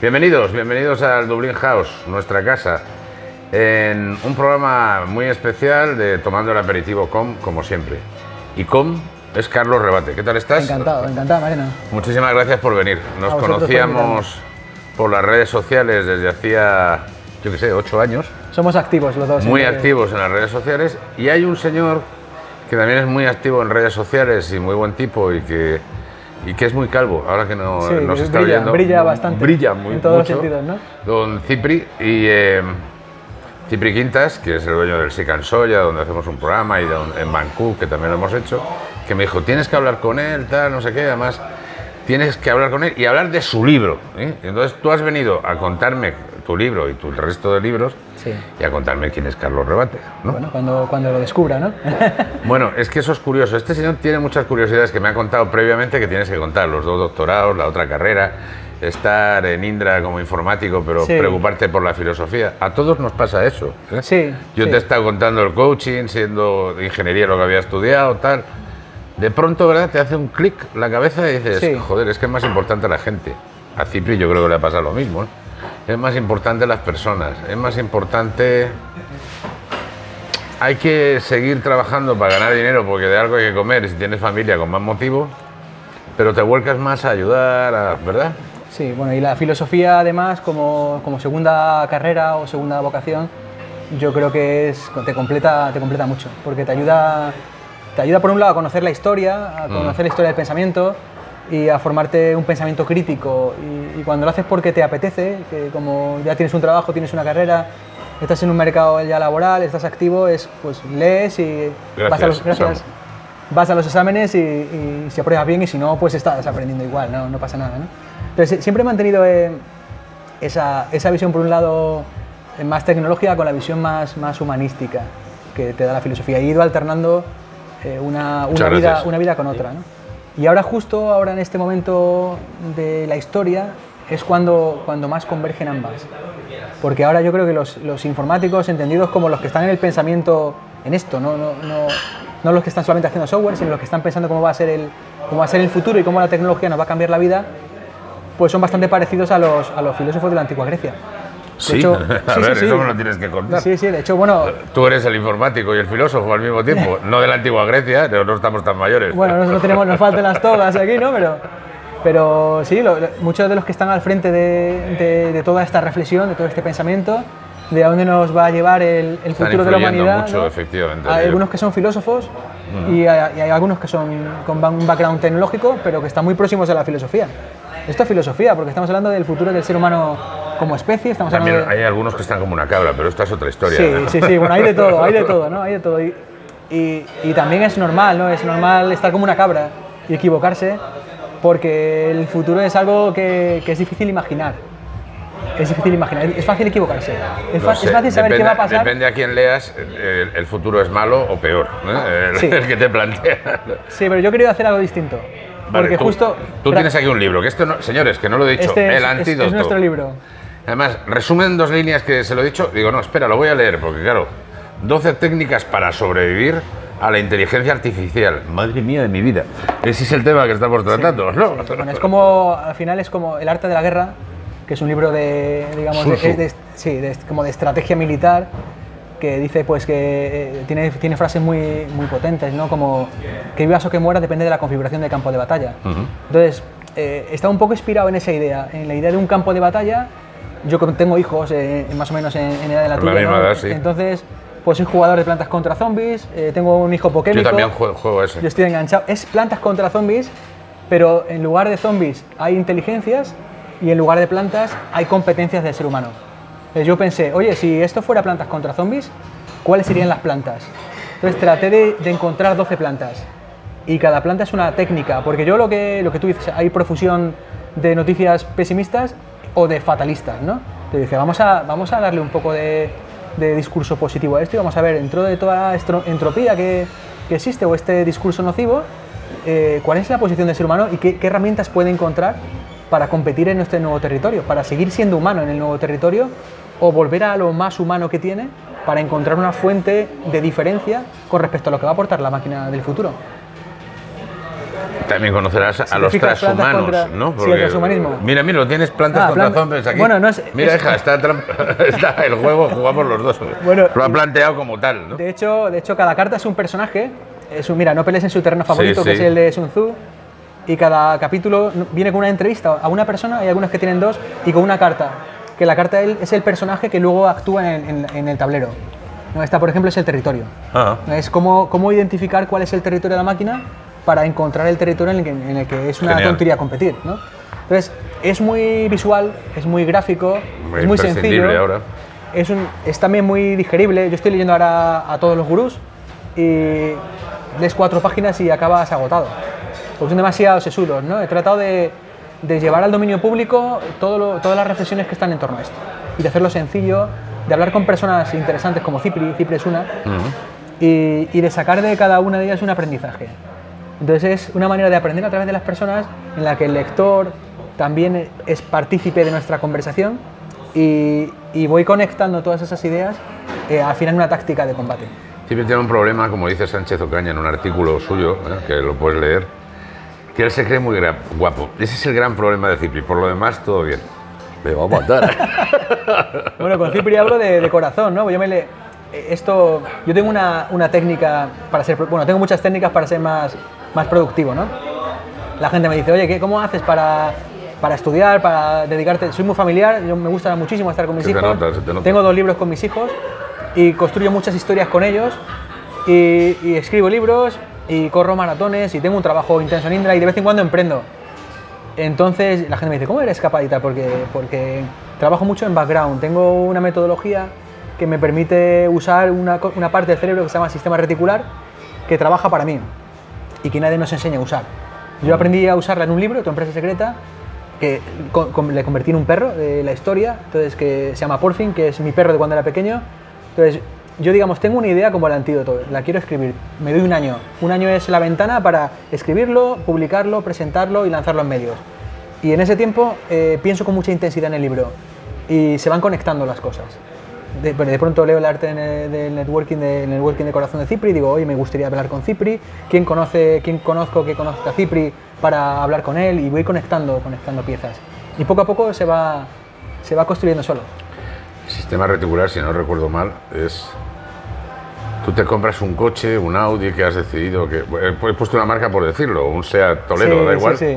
Bienvenidos, bienvenidos al Dublin House, nuestra casa, en un programa muy especial de Tomando el Aperitivo Com, como siempre. Y Com es Carlos Rebate. ¿Qué tal estás? Encantado, encantado, Marina. Muchísimas gracias por venir. Nos conocíamos por las redes sociales desde hacía, yo qué sé, 8 años. Somos activos los dos. Muy activos en las redes sociales. Y hay un señor que también es muy activo en redes sociales y muy buen tipo y que es muy calvo, ahora que no, sí, no se está viendo. Brilla bastante. Brilla muy, en todos mucho, los sentidos, ¿no? Don Cipri y Cipri Quintas, que es el dueño del Sican Soya, donde hacemos un programa, y en Vancouver, que también lo hemos hecho, que me dijo, tienes que hablar con él, tal, no sé qué, además, tienes que hablar con él y hablar de su libro, ¿eh? Entonces tú has venido a contarme tu libro y tu resto de libros, sí, y a contarme quién es Carlos Rebate, ¿no? Bueno, cuando lo descubra, ¿no? Bueno, es que eso es curioso. Este señor tiene muchas curiosidades que me ha contado previamente que tienes que contar. Los 2 doctorados, la otra carrera, estar en Indra como informático, pero sí, preocuparte por la filosofía. A todos nos pasa eso, ¿eh? Sí. Yo sí te he estado contando el coaching, siendo ingeniería lo que había estudiado, tal. De pronto, ¿verdad? Te hace un clic la cabeza y dices, sí, joder, es que es más importante la gente. A Cipri yo creo que le ha pasado lo mismo, ¿eh? Es más importante las personas, es más importante... Hay que seguir trabajando para ganar dinero porque de algo hay que comer, y si tienes familia con más motivo, pero te vuelcas más a ayudar, ¿verdad? Sí, bueno, y la filosofía además como segunda carrera o segunda vocación, yo creo que te completa mucho, porque te ayuda por un lado a conocer la historia, a conocer la historia del pensamiento, y a formarte un pensamiento crítico, y cuando lo haces porque te apetece, que como ya tienes un trabajo, tienes una carrera, estás en un mercado ya laboral, estás activo, pues lees y vas a los exámenes y si apruebas bien, y si no, pues estás aprendiendo igual, no pasa nada, ¿no? Entonces siempre he mantenido esa visión, por un lado más tecnológica con la visión más humanística que te da la filosofía, y he ido alternando una vida con otra, ¿no? Y ahora, justo ahora en este momento de la historia, es cuando más convergen ambas. Porque ahora yo creo que los informáticos, entendidos como los que están en el pensamiento en esto, no los que están solamente haciendo software, sino los que están pensando cómo va a ser el futuro y cómo la tecnología nos va a cambiar la vida, pues son bastante parecidos a los filósofos de la antigua Grecia. Sí, hecho, a sí, ver, sí, eso sí, me lo tienes que contar. Sí, sí, de hecho, bueno... Tú eres el informático y el filósofo al mismo tiempo, no de la antigua Grecia, pero no estamos tan mayores. Bueno, nos faltan las togas aquí, ¿no? Pero sí, muchos de los que están al frente de toda esta reflexión, de todo este pensamiento, de a dónde nos va a llevar el futuro de la humanidad. Mucho, ¿no? Efectivamente. Hay algunos que son filósofos y hay algunos que son con un background tecnológico, pero que están muy próximos a la filosofía. Esto es filosofía, porque estamos hablando del futuro del ser humano como especie. Estamos hablando de... Hay algunos que están como una cabra, pero esta es otra historia. Sí, ¿no? Sí, sí, bueno, hay de todo, ¿no? Hay de todo. Y también es normal, ¿no? Es normal estar como una cabra y equivocarse, porque el futuro es algo que es difícil imaginar. Es difícil imaginar, es fácil equivocarse, es fácil saber qué va a pasar. Depende a quién leas, el futuro es malo o peor, ¿eh? Sí. El que te plantea. Sí, pero yo he querido hacer algo distinto. Porque vale, justo... Tú tienes aquí un libro, que esto no, señores, que no lo he dicho, El Antídoto. Es nuestro libro. Además, resumen 2 líneas que se lo he dicho, digo, no, espera, lo voy a leer, porque claro, 12 técnicas para sobrevivir a la inteligencia artificial. Madre mía de mi vida, ese es el tema que estamos tratando, sí, ¿no? Sí. Bueno, es como, al final es como El Arte de la Guerra, que es un libro de, digamos, como de estrategia militar, que dice pues que tiene frases muy, muy potentes, ¿no? Como que vivas o que mueras depende de la configuración del campo de batalla. Entonces, está un poco inspirado en esa idea, en la idea de un campo de batalla. Yo tengo hijos más o menos en edad de la tuya, ¿no? Edad, sí. Entonces, pues soy jugador de Plantas contra Zombies, tengo un hijo pokémico. Yo también juego ese. Yo estoy enganchado. Es Plantas contra Zombies, pero en lugar de zombies hay inteligencias y en lugar de plantas hay competencias del ser humano. Yo pensé, oye, si esto fuera Plantas contra Zombies, ¿cuáles serían las plantas? Entonces traté de encontrar 12 plantas y cada planta es una técnica, porque yo lo que tú dices, hay profusión de noticias pesimistas o de fatalistas, ¿no? Entonces dije, vamos a darle un poco de discurso positivo a esto y vamos a ver, dentro de toda la entropía que existe o este discurso nocivo, ¿cuál es la posición del ser humano y qué herramientas puede encontrar para competir en este nuevo territorio, para seguir siendo humano en el nuevo territorio o volver a lo más humano que tiene para encontrar una fuente de diferencia con respecto a lo que va a aportar la máquina del futuro? También conocerás a los transhumanos, contra, ¿no? Porque, sí, el transhumanismo. Mira, mira, lo tienes, plantas contra zombies aquí. Bueno, no es, mira, hija, está el juego, jugamos los dos. Bueno, lo ha planteado como tal, ¿no? De hecho, cada carta es un personaje. Mira, no pelees en su terreno favorito, que es el de Sun Tzu. Y cada capítulo viene con una entrevista a una persona, hay algunos que tienen dos, y con una carta. Que la carta es el personaje que luego actúa en el tablero. No, esta, por ejemplo, es el territorio. Ah. Es cómo identificar cuál es el territorio de la máquina para encontrar el territorio en el que es una tontería competir, ¿no? Entonces, es muy visual, es muy gráfico, es muy sencillo. Ahora. Es también muy digerible. Yo estoy leyendo ahora a todos los gurús y lees 4 páginas y acabas agotado. Porque son demasiados sesudos, ¿no? He tratado de llevar al dominio público todas las reflexiones que están en torno a esto y de hacerlo sencillo, de hablar con personas interesantes como Cipri es una, y de sacar de cada una de ellas un aprendizaje. Entonces es una manera de aprender a través de las personas en la que el lector también es partícipe de nuestra conversación y voy conectando todas esas ideas al final en una táctica de combate. Cipri tiene un problema, como dice Sánchez Ocaña en un artículo suyo, que lo puedes leer, que él se cree muy guapo. Ese es el gran problema de Cipri, por lo demás todo bien. Me va a matar. Bueno, con Cipri hablo de corazón, ¿no? Yo tengo una técnica para ser... Bueno, tengo muchas técnicas para ser más productivo, ¿no? La gente me dice, oye, ¿cómo haces para estudiar, para dedicarte? Soy muy familiar, me gusta muchísimo estar con mis hijos. Tengo 2 libros con mis hijos y construyo muchas historias con ellos y escribo libros y corro maratones y tengo un trabajo intenso en Indra y de vez en cuando emprendo. Entonces la gente me dice, ¿cómo eres capaz? Porque trabajo mucho en background, tengo una metodología que me permite usar una parte del cerebro que se llama sistema reticular, que trabaja para mí y que nadie nos enseña a usar. Yo aprendí a usarla en un libro, Tu empresa secreta, que le convertí en un perro de la historia, entonces que se llama Porfin, que es mi perro de cuando era pequeño. Entonces yo, digamos, tengo una idea como El Antídoto, la quiero escribir, me doy un año. Un año es la ventana para escribirlo, publicarlo, presentarlo y lanzarlo en medios. Y en ese tiempo pienso con mucha intensidad en el libro y se van conectando las cosas. De pronto leo El arte del networking de corazón de Cipri y digo, oye, me gustaría hablar con Cipri, ¿quién conozco que conozca a Cipri para hablar con él? Y voy conectando piezas. Y poco a poco se va construyendo solo. El sistema reticular, si no recuerdo mal, es... Tú te compras un coche, un Audi, que has decidido que... He puesto una marca por decirlo, un SEAT Toledo, da igual. Sí.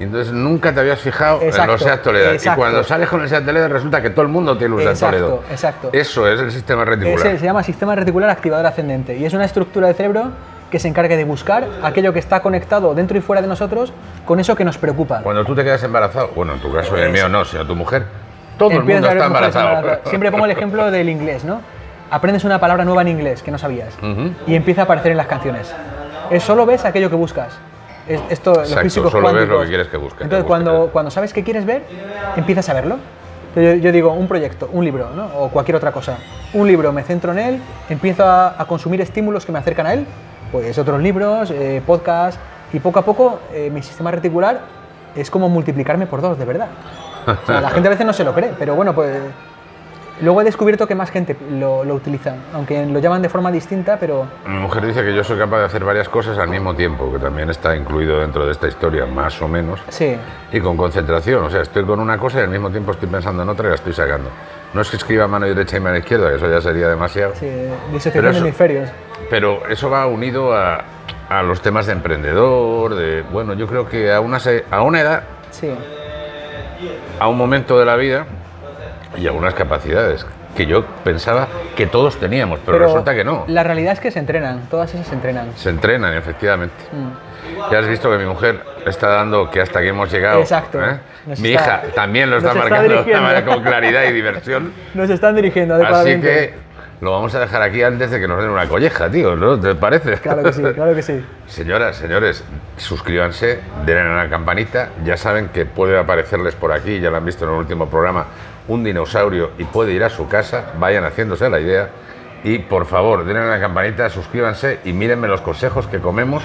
Y entonces nunca te habías fijado en los SEAT Toledo. Y cuando sales con el SEAT Toledo resulta que todo el mundo tiene un SEAT Toledo. Exacto. Eso es el sistema reticular. Se llama sistema reticular activador ascendente. Y es una estructura del cerebro que se encargue de buscar aquello que está conectado dentro y fuera de nosotros con eso que nos preocupa. Cuando tú te quedas embarazado, bueno, en tu caso, el mío no, sino tu mujer, todo el mundo está embarazado. Siempre pongo el ejemplo del inglés, ¿no? Aprendes una palabra nueva en inglés que no sabías y empieza a aparecer en las canciones. Solo ves aquello que buscas. Los físicos solo cuánticos. Ves lo que quieres que busques. Entonces, cuando sabes qué quieres ver, empiezas a verlo. Entonces, yo digo, un proyecto, un libro, ¿no? O cualquier otra cosa. Un libro, me centro en él, empiezo a consumir estímulos que me acercan a él, pues otros libros, podcasts, y poco a poco mi sistema reticular es como multiplicarme por 2, de verdad. O sea, la gente a veces no se lo cree, pero bueno, pues luego he descubierto que más gente lo utiliza, aunque lo llaman de forma distinta, pero... Mi mujer dice que yo soy capaz de hacer varias cosas al mismo tiempo, que también está incluido dentro de esta historia, más o menos, y con concentración, o sea, estoy con una cosa y al mismo tiempo estoy pensando en otra y la estoy sacando. No es que escriba mano derecha y mano izquierda, que eso ya sería demasiado. Sí, disociación de hemisferios. Pero eso va unido a los temas de emprendedor, de... Bueno, yo creo que a una edad... Sí. A un momento de la vida y a unas capacidades que yo pensaba que todos teníamos, pero resulta que no. La realidad es que se entrenan, todas esas se entrenan. Se entrenan, efectivamente. Ya has visto que mi mujer está dando que hasta que hemos llegado. Exacto. ¿Eh? Mi hija también lo está marcando con claridad y diversión. Nos están dirigiendo adecuadamente. Así que lo vamos a dejar aquí antes de que nos den una colleja, tío, ¿no? ¿Te parece? Claro que sí, claro que sí. Señoras, señores, suscríbanse, denle a la campanita. Ya saben que puede aparecerles por aquí, ya lo han visto en el último programa, un dinosaurio y puede ir a su casa. Vayan haciéndose la idea. Y por favor, denle a la campanita, suscríbanse y mírenme los consejos que comemos,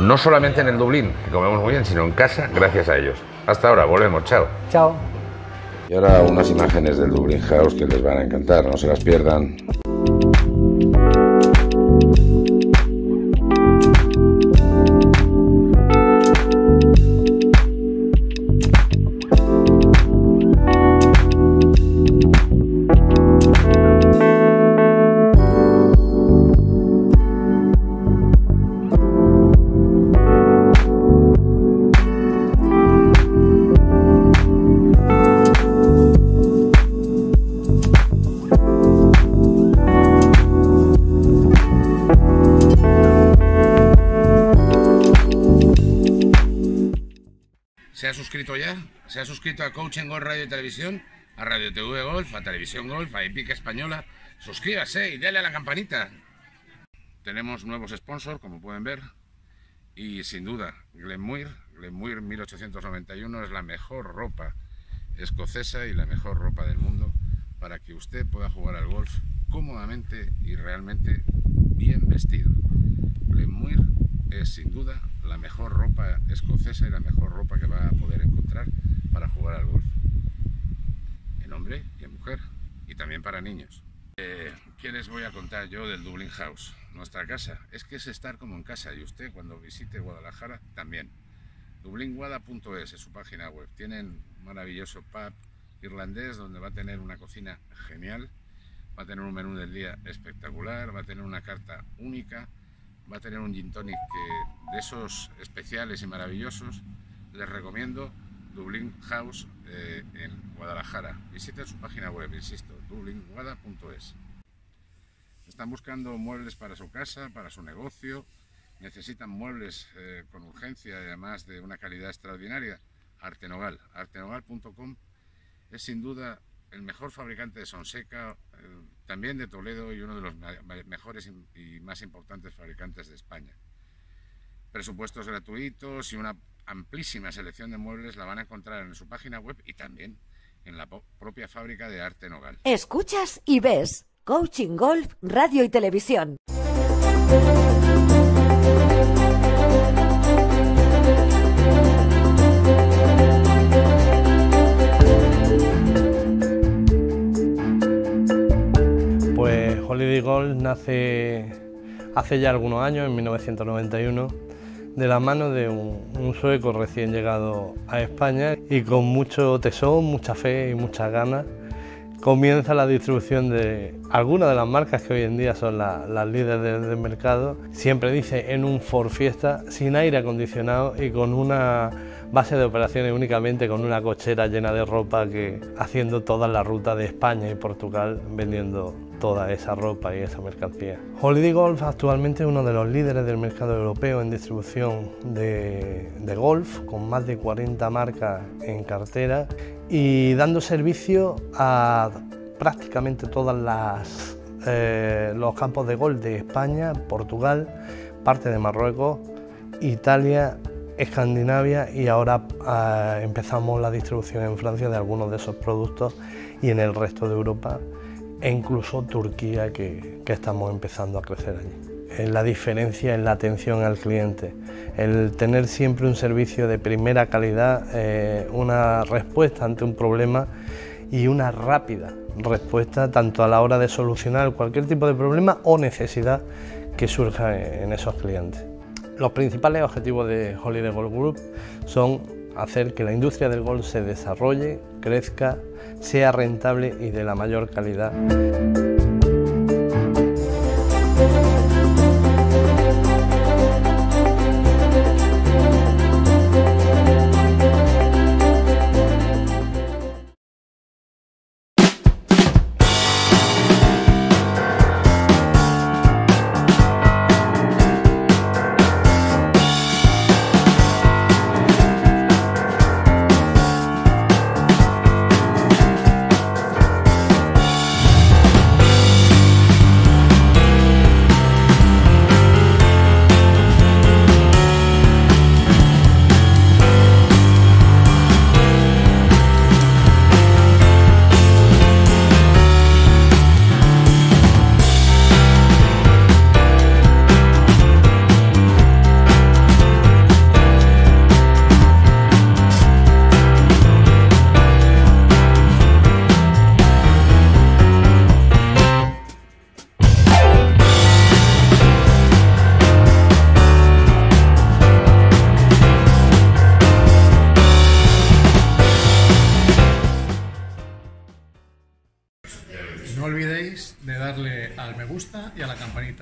no solamente en el Dublín, que comemos muy bien, sino en casa, gracias a ellos. Hasta ahora, volvemos, chao. Chao. Y ahora unas imágenes del Dublin House que les van a encantar, no se las pierdan. suscrito ya, se ha suscrito a Coaching Golf Radio y Televisión, a Radio TV Golf, a Televisión Golf, a Hípica Española, suscríbase y dale a la campanita. Tenemos nuevos sponsors, como pueden ver, y sin duda, Glenmuir 1891 es la mejor ropa escocesa y la mejor ropa del mundo para que usted pueda jugar al golf cómodamente y realmente bien vestido. Glenmuir es sin duda la mejor ropa escocesa y la mejor ropa que va a poder encontrar para jugar al golf, en hombre y en mujer, y también para niños. ¿Qué les voy a contar yo del Dublin House? Nuestra casa, es que es estar como en casa, y usted cuando visite Guadalajara también. Dublinguada.es es su página web. Tienen un maravilloso pub irlandés donde va a tener una cocina genial, va a tener un menú del día espectacular, va a tener una carta única, va a tener un gin tonic que, de esos especiales y maravillosos. Les recomiendo Dublin House en Guadalajara. Visiten su página web, insisto, dublinguada.es. Están buscando muebles para su casa, para su negocio. Necesitan muebles con urgencia, además de una calidad extraordinaria. Artenogal, artenogal.com es sin duda el mejor fabricante de Sonseca, también de Toledo, y uno de los mejores y más importantes fabricantes de España. Presupuestos gratuitos y una amplísima selección de muebles la van a encontrar en su página web y también en la propia fábrica de Artenogal. Escuchas y ves Coaching Golf Radio y Televisión. Holiday Golf nace hace ya algunos años, en 1991, de la mano de un sueco recién llegado a España, y con mucho tesón, mucha fe y muchas ganas comienza la distribución de algunas de las marcas que hoy en día son las líderes del mercado. Siempre dice en un Ford Fiesta, sin aire acondicionado y con una base de operaciones únicamente con una cochera llena de ropa, que haciendo toda la ruta de España y Portugal vendiendo toda esa ropa y esa mercancía. Holiday Golf actualmente es uno de los líderes del mercado europeo en distribución de golf, con más de 40 marcas en cartera y dando servicio a prácticamente todas los campos de golf de España, Portugal, parte de Marruecos, Italia, Escandinavia, y ahora empezamos la distribución en Francia de algunos de esos productos y en el resto de Europa, e incluso Turquía, que estamos empezando a crecer allí. La diferencia en la atención al cliente, el tener siempre un servicio de primera calidad, una respuesta ante un problema y una rápida respuesta tanto a la hora de solucionar cualquier tipo de problema o necesidad que surja en esos clientes. Los principales objetivos de Holiday Golf Group son hacer que la industria del golf se desarrolle, crezca, sea rentable y de la mayor calidad.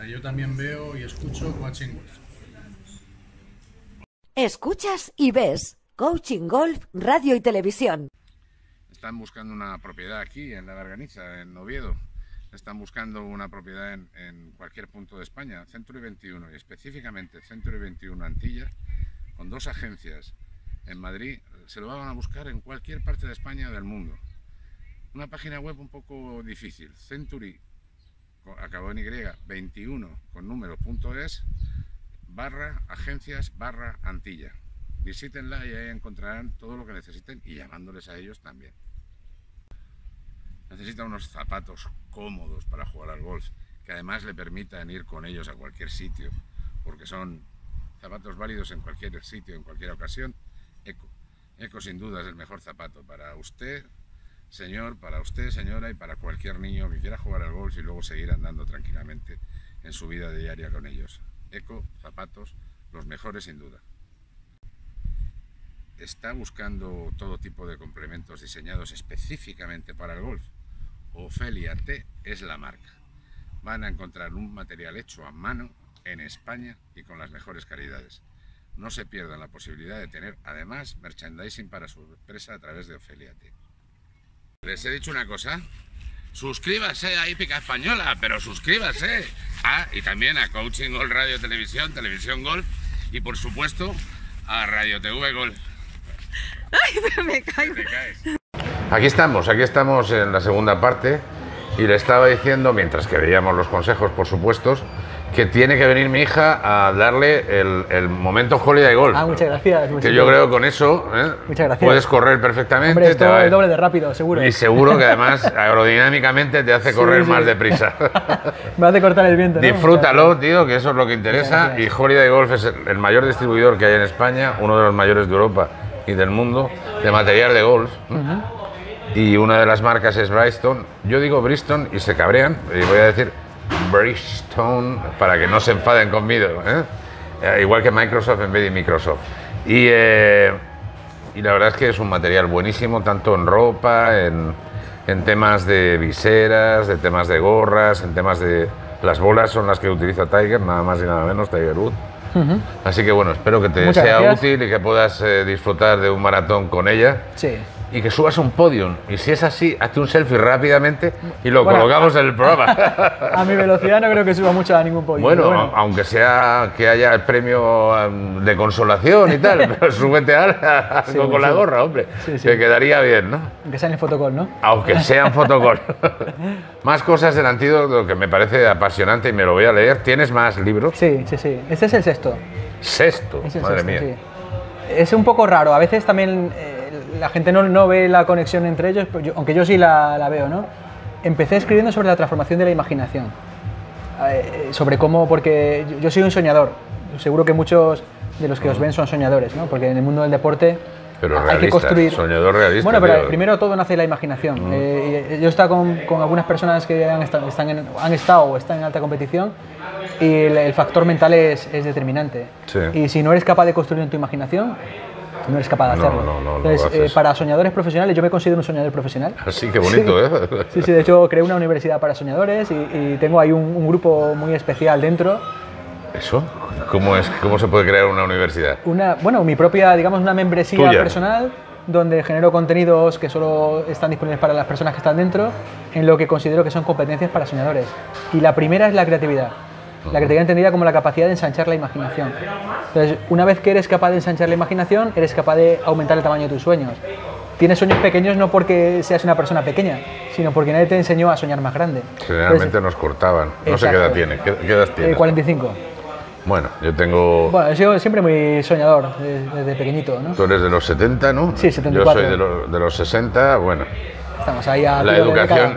Yo también veo y escucho Coaching Golf. Escuchas y ves Coaching Golf Radio y Televisión. Están buscando una propiedad aquí en La Garganiza, en Oviedo. Están buscando una propiedad en cualquier punto de España. Century 21, y específicamente Century 21 Antilla, con dos agencias en Madrid, se lo van a buscar en cualquier parte de España o del mundo. Una página web un poco difícil, Century, acabado en Y, 21 con números.es, /agencias/Antilla. Visítenla y ahí encontrarán todo lo que necesiten y llamándoles a ellos también. Necesita unos zapatos cómodos para jugar al golf, que además le permitan ir con ellos a cualquier sitio, porque son zapatos válidos en cualquier sitio, en cualquier ocasión. Eco. Eco sin duda es el mejor zapato para usted, señor, para usted, señora, y para cualquier niño que quiera jugar al golf y luego seguir andando tranquilamente en su vida diaria con ellos. Eco, zapatos, los mejores sin duda. ¿Está buscando todo tipo de complementos diseñados específicamente para el golf? Ofelia T es la marca. Van a encontrar un material hecho a mano en España y con las mejores calidades. No se pierdan la posibilidad de tener además merchandising para su empresa a través de Ofelia T. Les he dicho una cosa, suscríbase a Hípica Española, pero suscríbase y también a Coaching Golf Radio y Televisión, Televisión Golf y por supuesto a Radio TV Golf. Ay, pero me caigo. Aquí estamos en la segunda parte y le estaba diciendo, mientras que veíamos los consejos, por supuesto, que tiene que venir mi hija a darle el momento Holiday Golf. Ah, muchas gracias. Que yo creo que con eso puedes correr perfectamente. Hombre, esto es el doble de rápido, seguro. Y seguro que además aerodinámicamente te hace correr más deprisa. Me hace cortar el viento, ¿no? Disfrútalo, tío, que eso es lo que interesa. Y Holiday Golf es el mayor distribuidor que hay en España, uno de los mayores de Europa y del mundo, de material de golf. Y una de las marcas es Bridgestone. Yo digo Bridgestone y se cabrean, y voy a decir Bridgestone para que no se enfaden conmigo, igual que Microsoft en vez de Microsoft. Y la verdad es que es un material buenísimo, tanto en ropa, en temas de viseras, en temas de gorras, en temas de... Las bolas son las que utiliza Tiger, nada más y nada menos, Tiger Woods. Así que bueno, espero que te sea útil y que puedas disfrutar de un maratón con ella. Sí. Y que subas un podium. Y si es así, hazte un selfie rápidamente y lo colocamos en el programa. A mi velocidad no creo que suba mucho a ningún podium. Bueno, aunque sea que haya el premio de consolación y tal, pero súbete a algo con la gorra, hombre. Que quedaría bien, ¿no? Aunque sea en fotocall, ¿no? Aunque sea en fotocall. Más cosas del Antídoto que me parece apasionante y me lo voy a leer. ¿Tienes más libros? Sí. Este es el sexto. ¿Sexto? Madre mía. Sí. Es un poco raro. A veces también... la gente no ve la conexión entre ellos, pero aunque yo sí la veo, ¿no? Empecé escribiendo sobre la transformación de la imaginación, sobre cómo, porque yo soy un soñador, seguro que muchos de los que os ven son soñadores, ¿no? Porque en el mundo del deporte hay que construir... Soñador realista. Bueno, pero primero todo nace de la imaginación. Yo he estado con algunas personas que han estado o están en alta competición y el factor mental es determinante. Sí. Y si no eres capaz de construir en tu imaginación, no eres capaz de hacerlo. Entonces, para soñadores profesionales, yo me considero un soñador profesional. Así que bonito, ¿eh? Sí, de hecho creé una universidad para soñadores y tengo ahí un grupo muy especial dentro. ¿Eso? ¿Cómo se puede crear una universidad? Bueno, mi propia, digamos, una membresía personal donde genero contenidos que solo están disponibles para las personas que están dentro en lo que considero que son competencias para soñadores. Y la primera es la creatividad. La creatividad entendida como la capacidad de ensanchar la imaginación. Entonces, una vez que eres capaz de ensanchar la imaginación, eres capaz de aumentar el tamaño de tus sueños. Tienes sueños pequeños no porque seas una persona pequeña, sino porque nadie te enseñó a soñar más grande. Generalmente nos cortaban. No sé qué edad tienes. ¿Qué edad tienes? 45. Bueno, yo tengo... Bueno, he sido siempre muy soñador desde pequeñito, ¿no? Tú eres de los 70, ¿no? Sí, 74. Yo soy de los 60, bueno... Estamos ahí a la educación,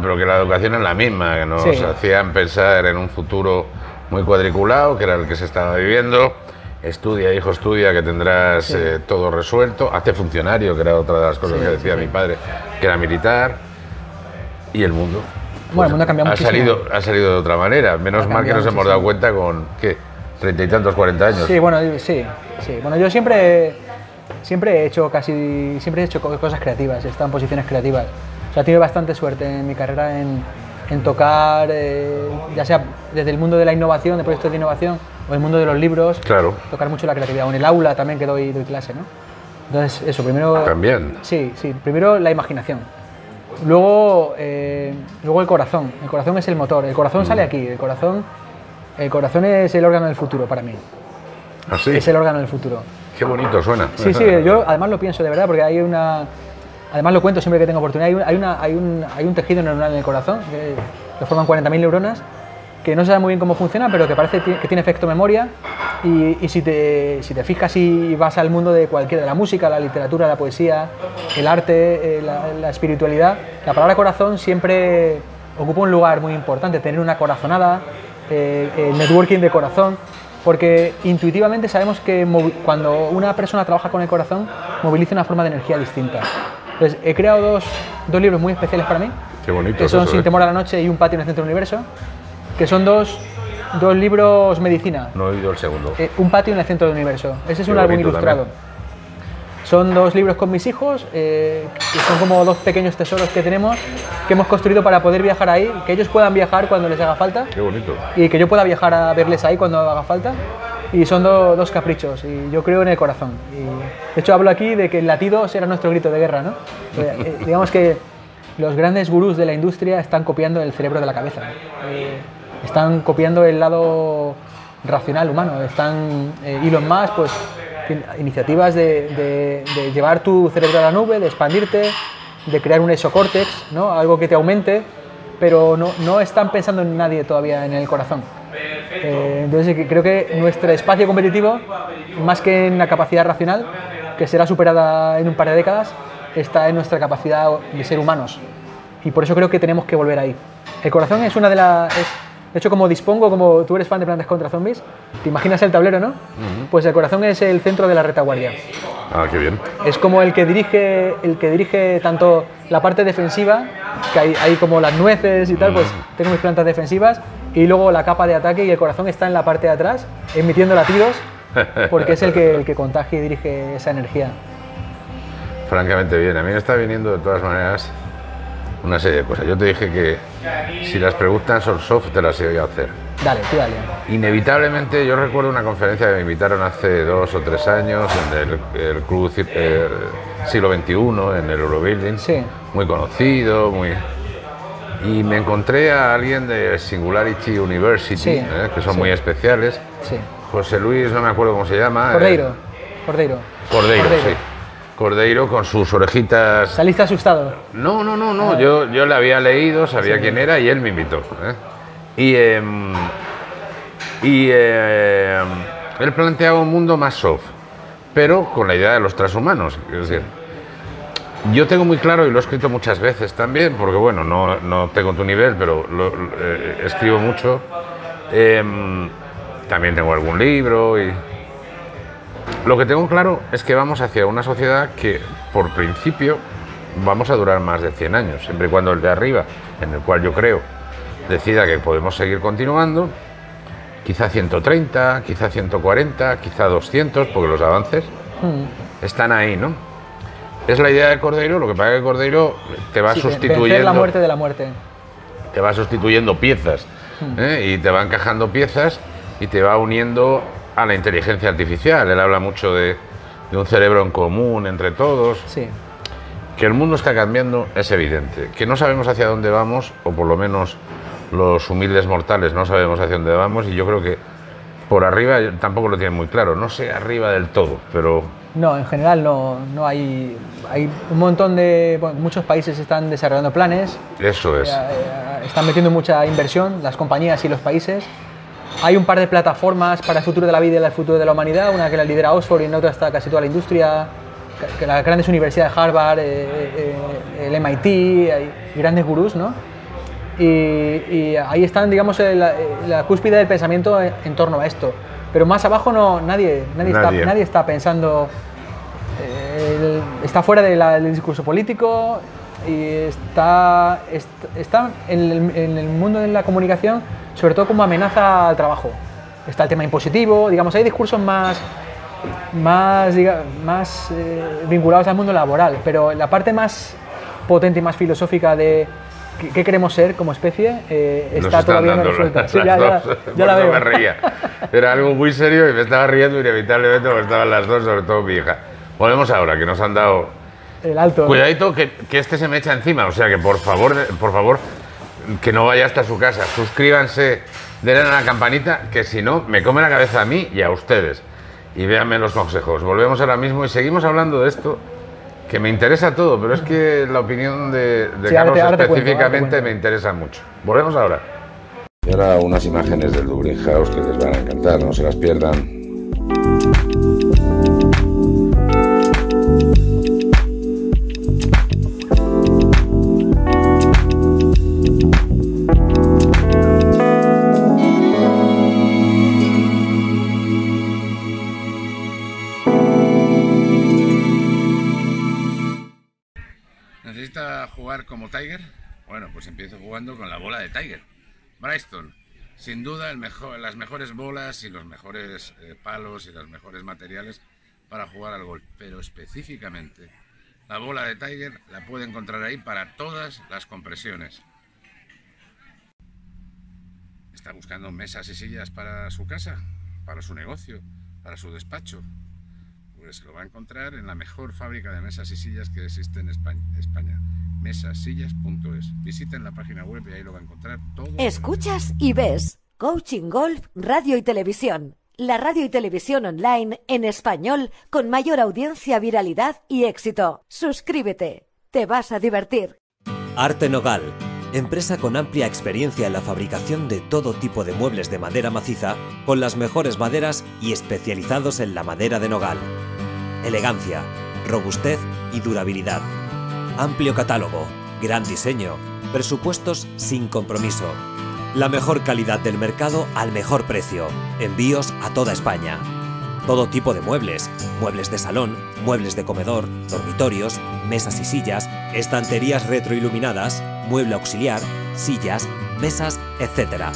pero que la educación es la misma, que nos hacían pensar en un futuro muy cuadriculado, que era el que se estaba viviendo. Estudia, hijo, estudia, que tendrás todo resuelto. Hazte funcionario, que era otra de las cosas que decía mi padre, que era militar. Y el mundo. Bueno, el mundo ha cambiado muchísimo. Ha salido de otra manera. Menos mal que nos hemos dado cuenta con, ¿qué? 30 y tantos, 40 años. Sí, bueno, sí. Bueno, yo siempre he hecho cosas creativas, he estado en posiciones creativas. O sea, tuve bastante suerte en mi carrera en tocar, ya sea desde el mundo de la innovación, de proyectos de innovación, o el mundo de los libros, tocar mucho la creatividad, o en el aula también que doy clase, ¿no? Entonces, eso, primero... También. Sí, primero la imaginación. Luego el corazón. El corazón es el motor, el corazón sale aquí, el corazón es el órgano del futuro para mí. ¿Ah, sí? Es el órgano del futuro. Qué bonito suena. Sí, sí, yo además lo pienso de verdad, porque hay una... Además lo cuento siempre que tengo oportunidad, hay un tejido neuronal en el corazón, que lo forman 40.000 neuronas, que no se sabe muy bien cómo funciona, pero que parece que tiene efecto memoria, y si te fijas y vas al mundo de cualquiera, de la música, la literatura, la poesía, el arte, la espiritualidad, la palabra corazón siempre ocupa un lugar muy importante, tener una corazonada, el networking de corazón, porque intuitivamente sabemos que cuando una persona trabaja con el corazón, moviliza una forma de energía distinta. Entonces, he creado dos libros muy especiales para mí. Qué bonito. Que son Sin temor a la noche y Un patio en el centro del universo, que son dos libros medicina. No he oído el segundo. Un patio en el centro del universo. Ese es un álbum ilustrado. También. Son dos libros con mis hijos, que son como dos pequeños tesoros que tenemos, que hemos construido para poder viajar ahí, que ellos puedan viajar cuando les haga falta. Qué bonito. Y que yo pueda viajar a verles ahí cuando haga falta. Y son dos caprichos, y yo creo en el corazón. Y, de hecho, hablo aquí de que el latido será nuestro grito de guerra, ¿no? Digamos que los grandes gurús de la industria están copiando el cerebro de la cabeza. Están copiando el lado racional humano. Están Elon Musk, pues iniciativas de llevar tu cerebro a la nube, de expandirte, de crear un exocórtex, ¿no? Algo que te aumente, pero no están pensando en nadie todavía, en el corazón. Entonces creo que nuestro espacio competitivo, más que en la capacidad racional, que será superada en un par de décadas, está en nuestra capacidad de ser humanos. Y por eso creo que tenemos que volver ahí. El corazón es una de las... De hecho, como tú eres fan de Plantas contra Zombies, te imaginas el tablero, ¿no? Uh-huh. Pues el corazón es el centro de la retaguardia. Ah, qué bien. Es como el que dirige tanto la parte defensiva, que hay como las nueces y tal, pues tengo mis plantas defensivas, y luego la capa de ataque, y el corazón está en la parte de atrás, emitiendo latidos, porque es el que contagia y dirige esa energía. Francamente bien. A mí me está viniendo, de todas maneras, una serie de cosas. Yo te dije que si las preguntas son soft, te las iba a hacer. Dale, tú dale. Inevitablemente, yo recuerdo una conferencia que me invitaron hace 2 o 3 años en el Club Siglo XXI, en el Eurobuilding. Sí. Muy conocido, muy... Y me encontré a alguien de Singularity University, sí, que son, sí, muy especiales. Sí. José Luis, no me acuerdo cómo se llama. Cordeiro. Cordeiro, sí. Cordeiro con sus orejitas... ¿Saliste asustado? No. Yo le había leído, sabía, sí, quién era, y él me invitó. Él planteaba un mundo más soft, pero con la idea de los transhumanos. Es decir, yo tengo muy claro, y lo he escrito muchas veces también, porque bueno, no tengo tu nivel, pero escribo mucho. También tengo algún libro y... Lo que tengo claro es que vamos hacia una sociedad que, por principio, vamos a durar más de 100 años, siempre y cuando el de arriba, en el cual yo creo, decida que podemos seguir continuando, quizá 130, quizá 140, quizá 200, porque los avances están ahí, ¿no? Es la idea de Cordeiro, lo que pasa es que Cordeiro te va sustituyendo... Vencer la muerte de la muerte. Te va sustituyendo piezas, y te va encajando piezas y te va uniendo a la inteligencia artificial. Él habla mucho de un cerebro en común entre todos. Sí. Que el mundo está cambiando es evidente. Que no sabemos hacia dónde vamos, o por lo menos los humildes mortales no sabemos hacia dónde vamos, y yo creo que por arriba tampoco lo tienen muy claro. No sé arriba del todo, pero... No, en general no hay... Hay un montón de... Bueno, muchos países están desarrollando planes. Eso es. Están metiendo mucha inversión, las compañías y los países. Hay un par de plataformas para el futuro de la vida y el futuro de la humanidad, una que la lidera Oxford y en otra está casi toda la industria, que las grandes universidades de Harvard, el MIT, hay grandes gurús, ¿no? Y ahí están, digamos, la cúspide del pensamiento en torno a esto. Pero más abajo nadie está pensando, está fuera del discurso político, y está en el mundo de la comunicación, sobre todo como amenaza al trabajo. Está el tema impositivo, digamos, hay discursos más vinculados al mundo laboral, pero la parte más potente y más filosófica de qué queremos ser como especie está todavía no resuelta. Sí, ya la veo. Me reía. Era algo muy serio y me estaba riendo inevitablemente porque estaban las dos, sobre todo mi hija. Volvemos ahora, que nos han dado... El alto. Cuidadito, que este se me echa encima, o sea que por favor, que no vaya hasta su casa. Suscríbanse, denle a la campanita, que si no, me come la cabeza a mí y a ustedes. y véanme los consejos. Volvemos ahora mismo y seguimos hablando de esto, que me interesa todo, pero es que la opinión de Carlos específicamente me interesa mucho. Volvemos ahora. Y ahora unas imágenes del Dublin House que les van a encantar, no se las pierdan. ¿Necesita jugar como Tiger? Bueno, pues empiezo jugando con la bola de Tiger. Bridgestone, sin duda las mejores bolas y los mejores palos y los mejores materiales para jugar al golf, pero específicamente la bola de Tiger la puede encontrar ahí para todas las compresiones. Está buscando mesas y sillas para su casa, para su negocio, para su despacho. Pues lo va a encontrar en la mejor fábrica de mesas y sillas que existe en España. mesasillas.es. Visiten la página web y ahí lo va a encontrar todo. Escuchas y ves Coaching Golf Radio y Televisión. La radio y televisión online en español con mayor audiencia, viralidad y éxito. Suscríbete, te vas a divertir. Artenogal, empresa con amplia experiencia en la fabricación de todo tipo de muebles de madera maciza, con las mejores maderas y especializados en la madera de nogal. Elegancia, robustez y durabilidad. Amplio catálogo, gran diseño, presupuestos sin compromiso. La mejor calidad del mercado al mejor precio. Envíos a toda España. Todo tipo de muebles. Muebles de salón, muebles de comedor, dormitorios, mesas y sillas, estanterías retroiluminadas, mueble auxiliar, sillas, mesas, etc.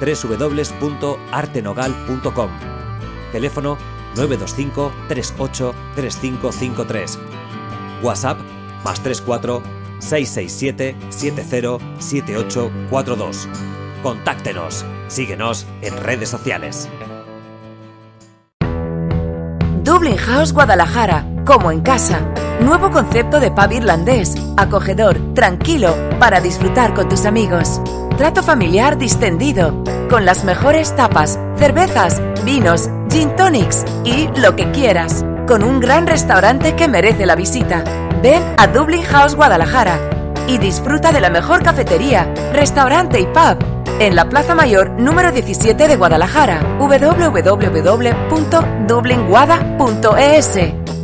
www.artenogal.com. Teléfono 925 38 3553. WhatsApp +34 667 707842. Contáctenos. Síguenos en redes sociales. Dublin House Guadalajara, como en casa. Nuevo concepto de pub irlandés, acogedor, tranquilo, para disfrutar con tus amigos. Trato familiar distendido, con las mejores tapas, cervezas, vinos, gin tonics y lo que quieras. Con un gran restaurante que merece la visita. Ven a Dublin House Guadalajara y disfruta de la mejor cafetería, restaurante y pub en la Plaza Mayor número 17 de Guadalajara. www.dublinguada.es.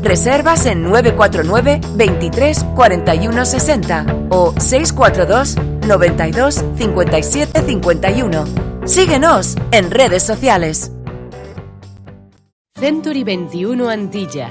Reservas en 949 23 41 60 o 642 92 57 51. Síguenos en redes sociales. Century 21 Antilla,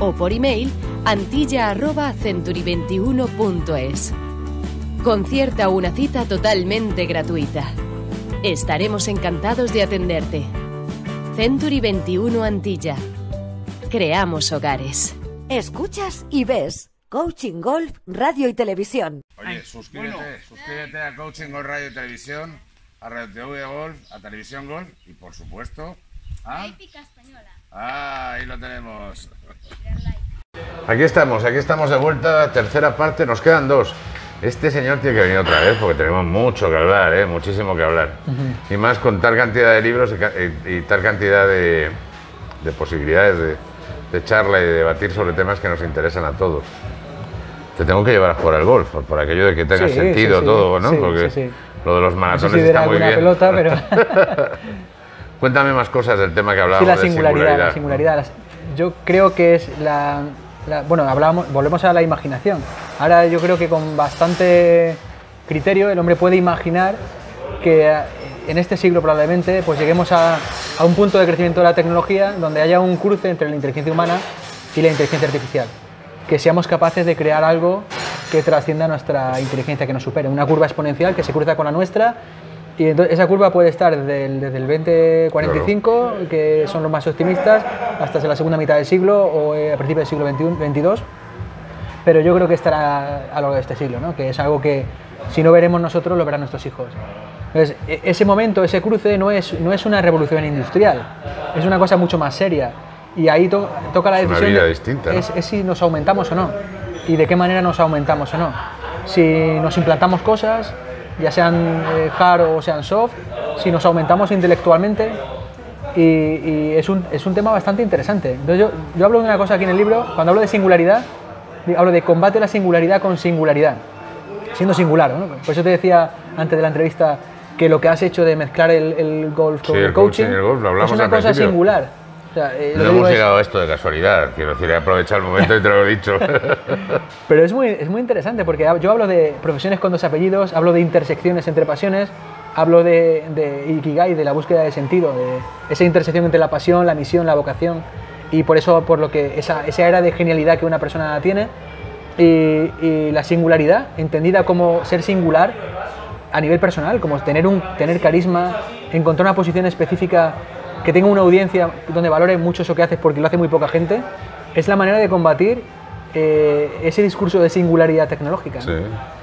O por email antilla@century21.es. Concierta una cita totalmente gratuita. Estaremos encantados de atenderte. Century 21 Antilla. Creamos hogares. Escuchas y ves Coaching Golf Radio y Televisión. Oye, suscríbete a Coaching Golf Radio y Televisión, a Radio TV Golf, a Televisión Golf y por supuesto a Hípica Española. Ah, ahí lo tenemos. Aquí estamos de vuelta, tercera parte, nos quedan dos. Este señor tiene que venir otra vez porque tenemos mucho que hablar, muchísimo que hablar. Uh-huh. Y más con tal cantidad de libros y tal cantidad de posibilidades de charla y de debatir sobre temas que nos interesan a todos. Te tengo que llevar a jugar al golf, por aquello de que tenga sentido todo, ¿no? Sí, porque lo de los maratones no sé si está muy bien. Pelota, pero... Cuéntame más cosas del tema que hablábamos. Sí, la singularidad. Yo creo que es volvemos a la imaginación. Ahora yo creo que con bastante criterio el hombre puede imaginar que en este siglo probablemente pues lleguemos a un punto de crecimiento de la tecnología donde haya un cruce entre la inteligencia humana y la inteligencia artificial. Que seamos capaces de crear algo que trascienda nuestra inteligencia, que nos supere. Una curva exponencial que se cruza con la nuestra Y entonces esa curva puede estar desde el 2045, claro, que son los más optimistas, hasta la segunda mitad del siglo o a principios del siglo XXI, pero yo creo que estará a lo largo de este siglo, ¿no? Que es algo que si no veremos nosotros, lo verán nuestros hijos. Entonces, ese momento, ese cruce, no es una revolución industrial, es una cosa mucho más seria. Y ahí toca la decisión, una vida distinta, ¿no? es si nos aumentamos o no, y de qué manera nos aumentamos o no. Si nos implantamos cosas, ya sean hard o sean soft, si nos aumentamos intelectualmente, y es un tema bastante interesante. Entonces yo hablo de una cosa aquí en el libro, cuando hablo de singularidad, hablo de combate la singularidad con singularidad, siendo singular, ¿no? Por eso te decía antes de la entrevista que lo que has hecho de mezclar el golf con el coaching, el golf, lo hablamos, es una cosa singular. O sea, no hemos llegado a esto de casualidad, quiero decir, aprovechar el momento y te lo he dicho. Pero es muy interesante, porque yo hablo de profesiones con dos apellidos, hablo de intersecciones entre pasiones, hablo de Ikigai, de la búsqueda de sentido, de esa intersección entre la pasión, la misión, la vocación, y por eso, por lo que esa era de genialidad que una persona tiene, y la singularidad, entendida como ser singular a nivel personal, como tener carisma, encontrar una posición específica que tenga una audiencia donde valore mucho eso que haces, porque lo hace muy poca gente, es la manera de combatir ese discurso de singularidad tecnológica, ¿no? Sí,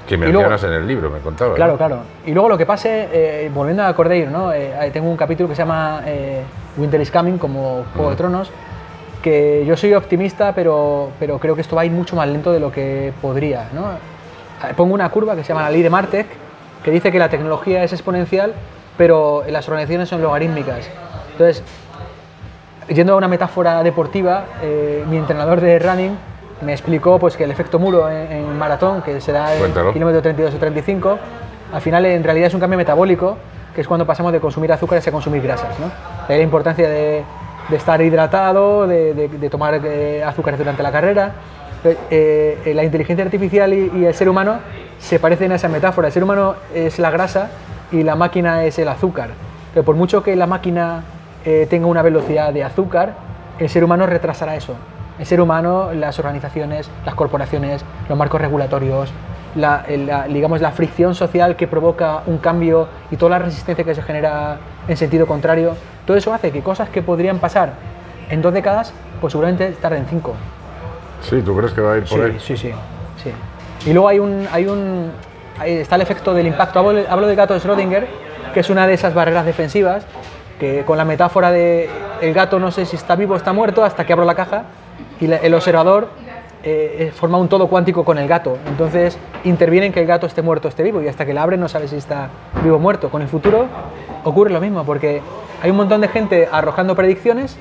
que me mencionas en el libro, me contabas. Claro, ¿no? Claro. Y luego lo que pase, volviendo a Cordeiro, ¿no? Tengo un capítulo que se llama Winter is Coming, como Juego de Tronos, que yo soy optimista, pero creo que esto va a ir mucho más lento de lo que podría, ¿no? Pongo una curva que se llama la ley de Martek, que dice que la tecnología es exponencial, pero las organizaciones son logarítmicas. Entonces, yendo a una metáfora deportiva, mi entrenador de running me explicó pues, que el efecto muro en maratón, que se da en kilómetro 32 o 35, al final en realidad es un cambio metabólico, que es cuando pasamos de consumir azúcares a consumir grasas, ¿no? La importancia de estar hidratado, de tomar azúcares durante la carrera. La inteligencia artificial y el ser humano se parecen a esa metáfora. El ser humano es la grasa y la máquina es el azúcar. Pero por mucho que la máquina tenga una velocidad de azúcar, el ser humano retrasará eso. El ser humano, las organizaciones, las corporaciones, los marcos regulatorios, digamos, la fricción social que provoca un cambio y toda la resistencia que se genera en sentido contrario, todo eso hace que cosas que podrían pasar en 2 décadas, pues seguramente tarden 5. Sí, ¿tú crees que va a ir por ahí? Sí. Y luego está el efecto del impacto. Hablo del gato de Schrödinger, que es una de esas barreras defensivas, que con la metáfora de el gato no sé si está vivo o está muerto hasta que abro la caja, y el observador forma un todo cuántico con el gato. Entonces interviene en que el gato esté muerto o esté vivo, y hasta que la abre no sabe si está vivo o muerto. Con el futuro ocurre lo mismo, porque hay un montón de gente arrojando predicciones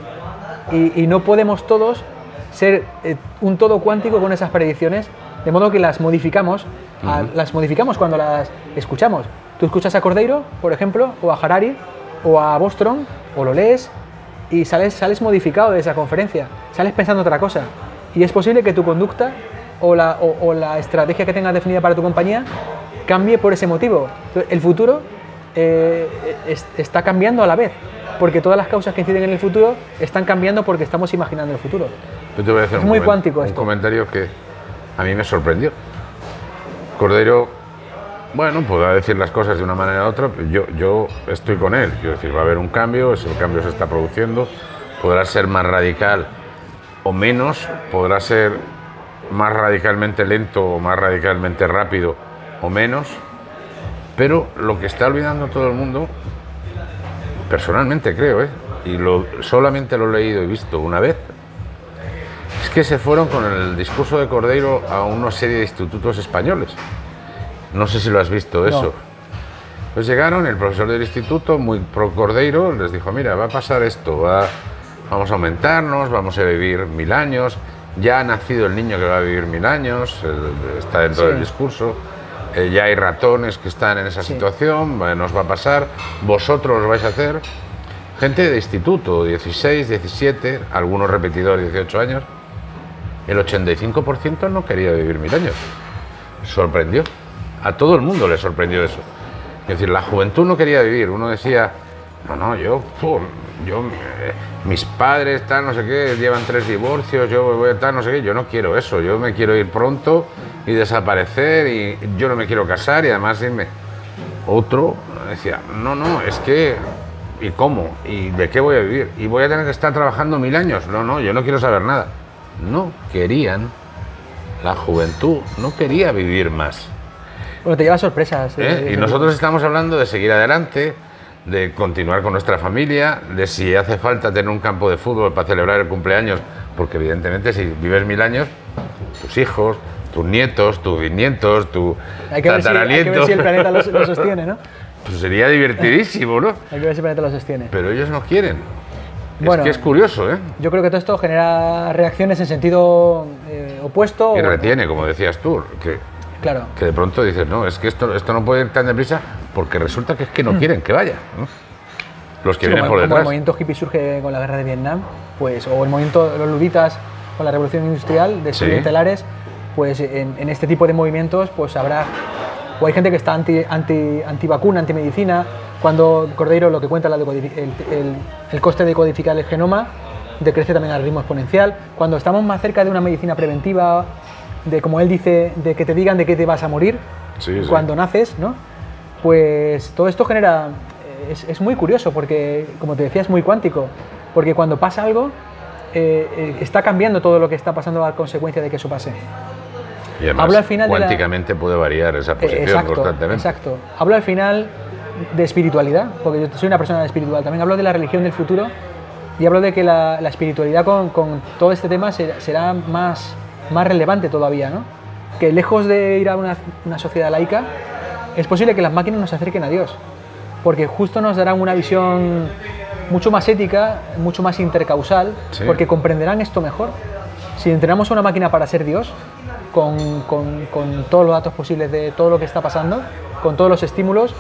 y no podemos todos ser un todo cuántico con esas predicciones, de modo que las modificamos, cuando las escuchamos. Tú escuchas a Cordeiro, por ejemplo, o a Harari, o a Bostrom, o lo lees, y sales modificado de esa conferencia, sales pensando otra cosa. Y es posible que tu conducta o la estrategia que tengas definida para tu compañía cambie por ese motivo. Entonces, el futuro está cambiando a la vez, porque todas las causas que inciden en el futuro están cambiando porque estamos imaginando el futuro. Yo te voy a hacer muy cuántico esto. Un comentario que a mí me sorprendió. Cordeiro, bueno, podrá decir las cosas de una manera u otra, pero yo estoy con él. Quiero decir, va a haber un cambio, ese cambio se está produciendo, podrá ser más radical o menos, podrá ser más radicalmente lento o más radicalmente rápido o menos, pero lo que está olvidando todo el mundo, personalmente creo, y solamente lo he leído y visto una vez, es que se fueron con el discurso de Cordeiro a una serie de institutos españoles. No sé si lo has visto eso. No. Pues llegaron, el profesor del instituto, muy pro Cordeiro, les dijo, mira, va a pasar esto, vamos a aumentarnos, vamos a vivir 1000 años, ya ha nacido el niño que va a vivir 1000 años, está dentro del discurso, ya hay ratones que están en esa situación, nos va a pasar, vosotros lo vais a hacer. Gente de instituto, 16, 17, algunos repetidores, 18 años, el 85% no quería vivir 1000 años. Sorprendió. A todo el mundo le sorprendió eso. Es decir, la juventud no quería vivir. Uno decía, no, yo mis padres, tal, no sé qué, llevan 3 divorcios, yo voy a tal, no sé qué. Yo no quiero eso. Yo me quiero ir pronto y desaparecer, y yo no me quiero casar y además irme. Otro Decía, no, no, es que... ¿Y cómo? ¿Y de qué voy a vivir? ¿Y voy a tener que estar trabajando 1000 años? No, no, yo no quiero saber nada. No querían, la juventud no quería vivir más. Bueno, te lleva sorpresas. Y nosotros estamos hablando de seguir adelante, de continuar con nuestra familia, de si hace falta tener un campo de fútbol para celebrar el cumpleaños, porque evidentemente si vives 1000 años, tus hijos, tus nietos, tus bisnietos, tu tataranietos... Hay que ver si el planeta lo sostiene, ¿no? Pues sería divertidísimo, ¿no? Hay que ver si el planeta lo sostiene. Pero ellos no quieren. Bueno, es que es curioso, ¿eh? Yo creo que todo esto genera reacciones en sentido opuesto. Y retiene, como decías tú, que... Claro. Que de pronto dices, no, es que esto no puede ir tan deprisa porque resulta que es que no quieren que vaya, ¿no? Los que vienen por detrás. Como el movimiento hippie surge con la guerra de Vietnam, pues, o el movimiento de los luditas con la revolución industrial, de Telares, pues en este tipo de movimientos pues habrá, o hay gente que está anti vacuna, anti medicina. Cuando Cordeiro lo que cuenta el coste de codificar el genoma decrece también al ritmo exponencial. Cuando estamos más cerca de una medicina preventiva, de como él dice, de que te digan de qué te vas a morir cuando naces, ¿no? Pues todo esto genera... Es muy curioso porque, como te decía, es muy cuántico, porque cuando pasa algo está cambiando todo lo que está pasando a consecuencia de que eso pase. Y además, hablo al final cuánticamente puede variar esa posición constantemente. Exacto. Hablo al final de espiritualidad, porque yo soy una persona espiritual. También hablo de la religión del futuro y hablo de que la espiritualidad con todo este tema será más relevante todavía, ¿no? Que lejos de ir a una sociedad laica, es posible que las máquinas nos acerquen a Dios, porque justo nos darán una visión mucho más ética, mucho más intercausal, porque comprenderán esto mejor. Si entrenamos a una máquina para ser Dios, con todos los datos posibles de todo lo que está pasando, con todos los estímulos,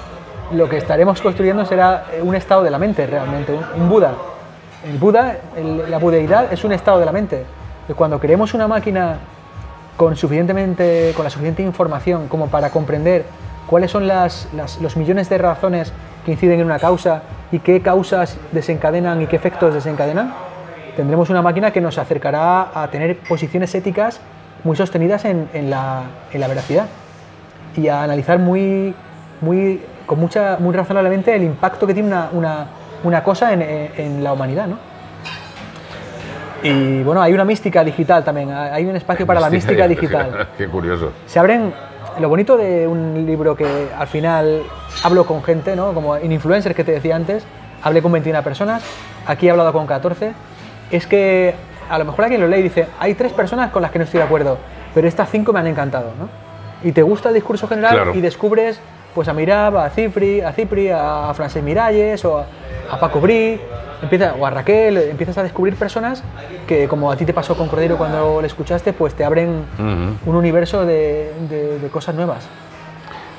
lo que estaremos construyendo será un estado de la mente realmente, un Buda. El Buda, la budeidad es un estado de la mente. Cuando creemos una máquina con la suficiente información como para comprender cuáles son los millones de razones que inciden en una causa y qué causas desencadenan y qué efectos desencadenan, tendremos una máquina que nos acercará a tener posiciones éticas muy sostenidas en la veracidad y a analizar muy razonablemente el impacto que tiene una cosa en la humanidad, ¿no? Y bueno, hay una mística digital también, hay un espacio para la mística digital. Qué curioso. Se abren, lo bonito de un libro que al final hablo con gente, ¿no? Como en influencers que te decía antes, hablé con 21 personas, aquí he hablado con 14, es que a lo mejor alguien lo lee y dice, hay 3 personas con las que no estoy de acuerdo, pero estas 5 me han encantado, ¿no? Y te gusta el discurso general, claro, y descubres pues a Mirab, a Cipri, a Francesc Miralles o a Paco Bri, o a Raquel, empiezas a descubrir personas que, como a ti te pasó con Cordeiro cuando le escuchaste, pues te abren un universo de cosas nuevas.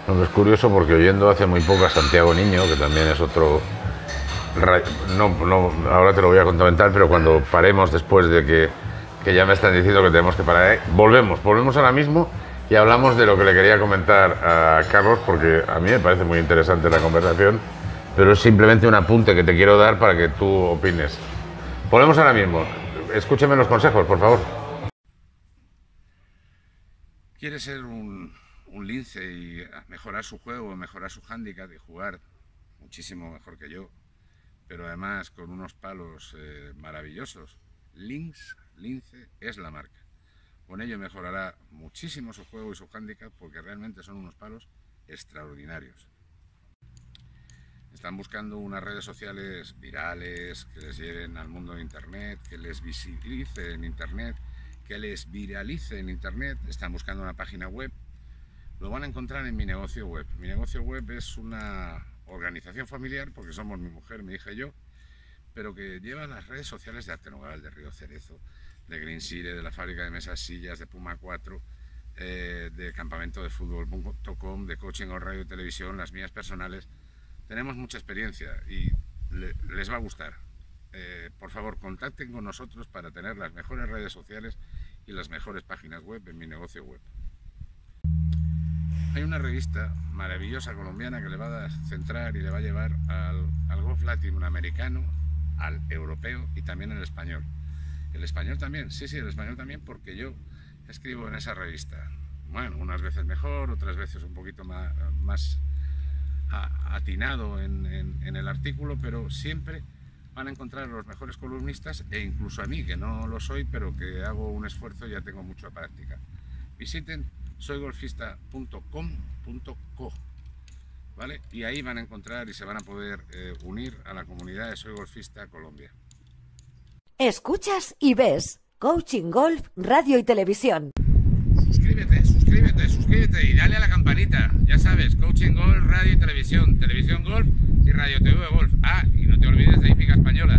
No, es curioso porque oyendo hace muy poco a Santiago Niño, que también es otro... No, ahora te lo voy a comentar, pero cuando paremos después de que ya me están diciendo que tenemos que parar, volvemos ahora mismo y hablamos de lo que le quería comentar a Carlos, porque a mí me parece muy interesante la conversación. Pero es simplemente un apunte que te quiero dar para que tú opines. Volvemos ahora mismo. Escúcheme los consejos, por favor. ¿Quiere ser un lince y mejorar su juego, mejorar su hándicap y jugar muchísimo mejor que yo? Pero además con unos palos maravillosos. Lince es la marca. Con ello mejorará muchísimo su juego y su hándicap porque realmente son unos palos extraordinarios. Están buscando unas redes sociales virales, que les lleven al mundo de Internet, que les visibilice en Internet, que les viralice en Internet. Están buscando una página web. Lo van a encontrar en Mi Negocio Web. Mi Negocio Web es una organización familiar, porque somos mi mujer, mi hija y yo, pero que lleva las redes sociales de Artenogal, de Río Cerezo, de Glenmuir, de la fábrica de mesas sillas, de Puma 4, de Campamento de Fútbol.com, de Coaching Golf Radio y Televisión, las mías personales. Tenemos mucha experiencia y les va a gustar. Por favor, contacten con nosotros para tener las mejores redes sociales y las mejores páginas web en Mi Negocio Web. Hay una revista maravillosa colombiana que le va a centrar y le va a llevar al golf latinoamericano, al europeo y también al español. ¿El español también? Sí, el español también, porque yo escribo en esa revista. Bueno, unas veces mejor, otras veces un poquito más atinado en el artículo, pero siempre van a encontrar los mejores columnistas e incluso a mí, que no lo soy, pero que hago un esfuerzo y ya tengo mucha práctica. Visiten soygolfista.com.co, ¿vale? Y ahí van a encontrar y se van a poder unir a la comunidad de Soy Golfista Colombia. Escuchas y ves Coaching Golf Radio y Televisión. Suscríbete y dale a la campanita. Ya sabes, Coaching Golf Radio y Televisión, Televisión Golf y Radio TV Golf. Ah, y no te olvides de Hípica Española.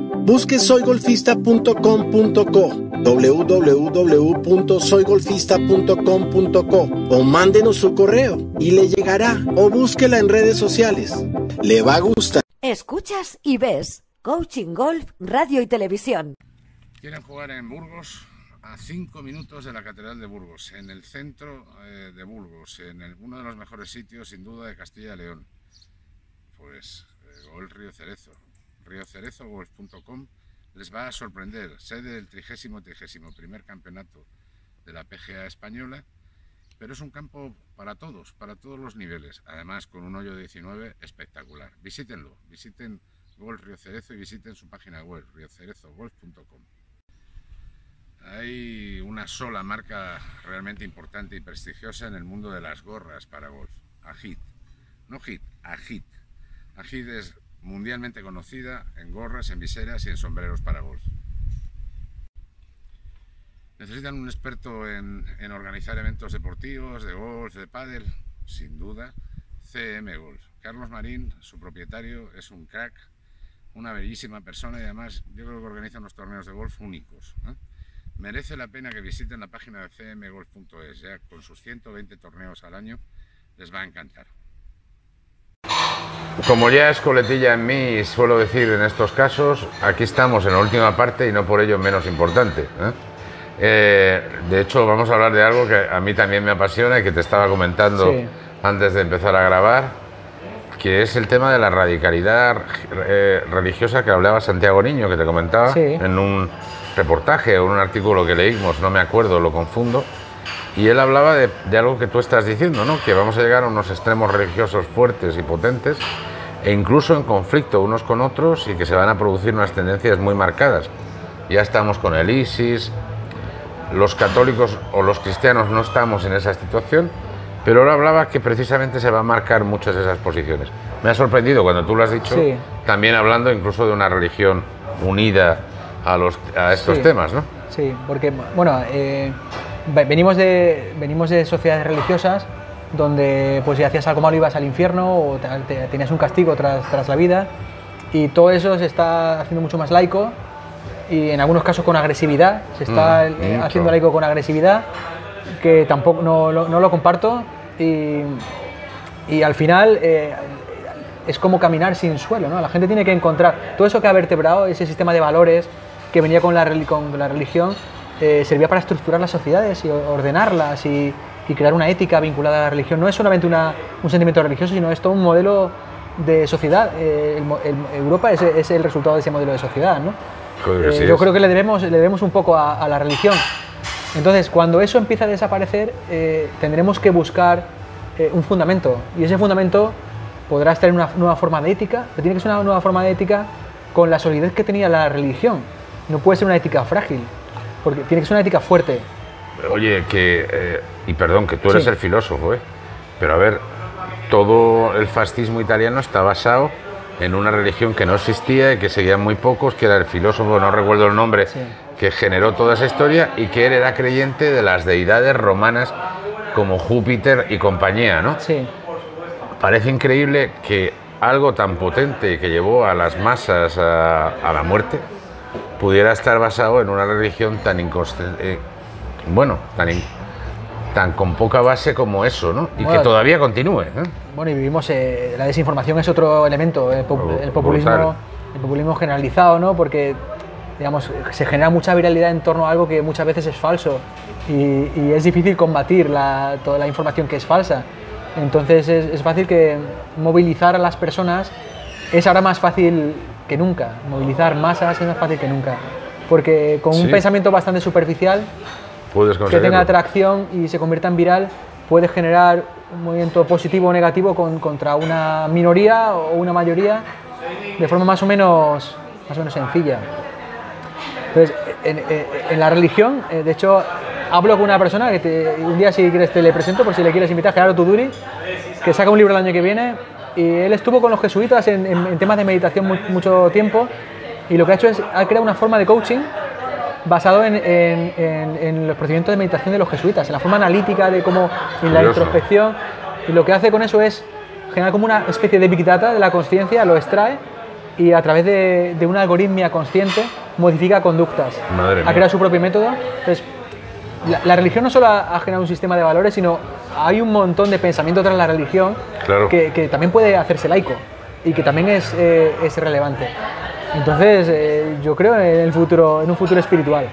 Busque soygolfista.com.co, www.soygolfista.com.co, o mándenos su correo y le llegará, o búsquela en redes sociales. Le va a gustar. Escuchas y ves Coaching Golf Radio y Televisión. Quieren jugar en Burgos, a 5 minutos de la Catedral de Burgos, en el centro de Burgos, en uno de los mejores sitios, sin duda, de Castilla y León. Pues Golf Río Cerezo, riocerezogolf.com, les va a sorprender. Sede del 31º campeonato de la PGA española, pero es un campo para todos los niveles, además con un hoyo 19 espectacular. Visítenlo, visiten Golf Río Cerezo y visiten su página web, riocerezogolf.com. Hay una sola marca realmente importante y prestigiosa en el mundo de las gorras para golf, Ajit. No Hit, Ajit. Ajit es mundialmente conocida en gorras, en viseras y en sombreros para golf. ¿Necesitan un experto en organizar eventos deportivos, de golf, de pádel? Sin duda, CM Golf. Carlos Marín, su propietario, es un crack, una bellísima persona y además yo creo que organiza unos torneos de golf únicos, ¿eh? Merece la pena que visiten la página de cmgolf.es, ya con sus 120 torneos al año les va a encantar. Como ya es coletilla en mí y suelo decir en estos casos, aquí estamos en la última parte y no por ello menos importante, ¿eh? De hecho vamos a hablar de algo que a mí también me apasiona y que te estaba comentando antes de empezar a grabar, que es el tema de la radicalidad religiosa que hablaba Santiago Niño, que te comentaba en un reportaje o un artículo que leímos, no me acuerdo, lo confundo, y él hablaba de algo que tú estás diciendo, ¿no? Que vamos a llegar a unos extremos religiosos fuertes y potentes e incluso en conflicto unos con otros, y que se van a producir unas tendencias muy marcadas. Ya estamos con el ISIS, los católicos o los cristianos no estamos en esa situación, pero ahora hablaba que precisamente se va a marcar muchas de esas posiciones. Me ha sorprendido cuando tú lo has dicho, también hablando incluso de una religión unida a estos temas, ¿no? Sí, porque bueno, venimos de sociedades religiosas donde pues si hacías algo malo ibas al infierno o tenías un castigo tras la vida, y todo eso se está haciendo mucho más laico, y en algunos casos con agresividad, se está haciendo laico con agresividad, que tampoco no lo comparto, y al final es como caminar sin suelo, ¿no? La gente tiene que encontrar todo eso que ha vertebrado, ese sistema de valores que venía con la religión, servía para estructurar las sociedades y ordenarlas y crear una ética vinculada a la religión. No es solamente un sentimiento religioso, sino es todo un modelo de sociedad. Europa es el resultado de ese modelo de sociedad, ¿no? Sí, yo creo que le debemos un poco a la religión. Entonces, cuando eso empieza a desaparecer, tendremos que buscar un fundamento. Y ese fundamento podrá estar en una nueva forma de ética, pero tiene que ser una nueva forma de ética con la solidez que tenía la religión. No puede ser una ética frágil, porque tiene que ser una ética fuerte. Oye, que... y perdón, que tú eres el filósofo, ¿eh? Pero a ver, todo el fascismo italiano está basado en una religión que no existía y que seguían muy pocos, que era el filósofo, no recuerdo el nombre, que generó toda esa historia, y que él era creyente de las deidades romanas como Júpiter y compañía, ¿no? Sí. Parece increíble que algo tan potente que llevó a las masas a la muerte pudiera estar basado en una religión tan tan con poca base como eso, ¿no? Y bueno, que todavía continúe, ¿eh? Bueno, y vivimos... la desinformación es otro elemento, el populismo generalizado, ¿no? Porque, digamos, se genera mucha viralidad en torno a algo que muchas veces es falso, y es difícil combatir toda la información que es falsa. Entonces es fácil que movilizar a las personas es ahora más fácil que nunca, movilizar masas es más fácil que nunca, porque con un pensamiento bastante superficial que tenga atracción y se convierta en viral, puedes generar un movimiento positivo o negativo contra una minoría o una mayoría de forma más o menos sencilla. Entonces, en la religión, de hecho, hablo con una persona que un día, si quieres, te le presento, por si le quieres invitar, Gerardo Tuduri, que saca un libro el año que viene, y él estuvo con los jesuitas en temas de meditación mucho tiempo, y lo que ha hecho es, ha creado una forma de coaching basado en los procedimientos de meditación de los jesuitas, en la forma analítica de cómo, en la introspección, y lo que hace con eso es generar como una especie de big data de la consciencia, lo extrae, y a través de una algoritmia consciente modifica conductas. Madre mía. Ha creado su propio método. Entonces, la religión no solo ha generado un sistema de valores, sino hay un montón de pensamiento tras la religión que también puede hacerse laico y que también es relevante. Entonces, yo creo en un futuro espiritual.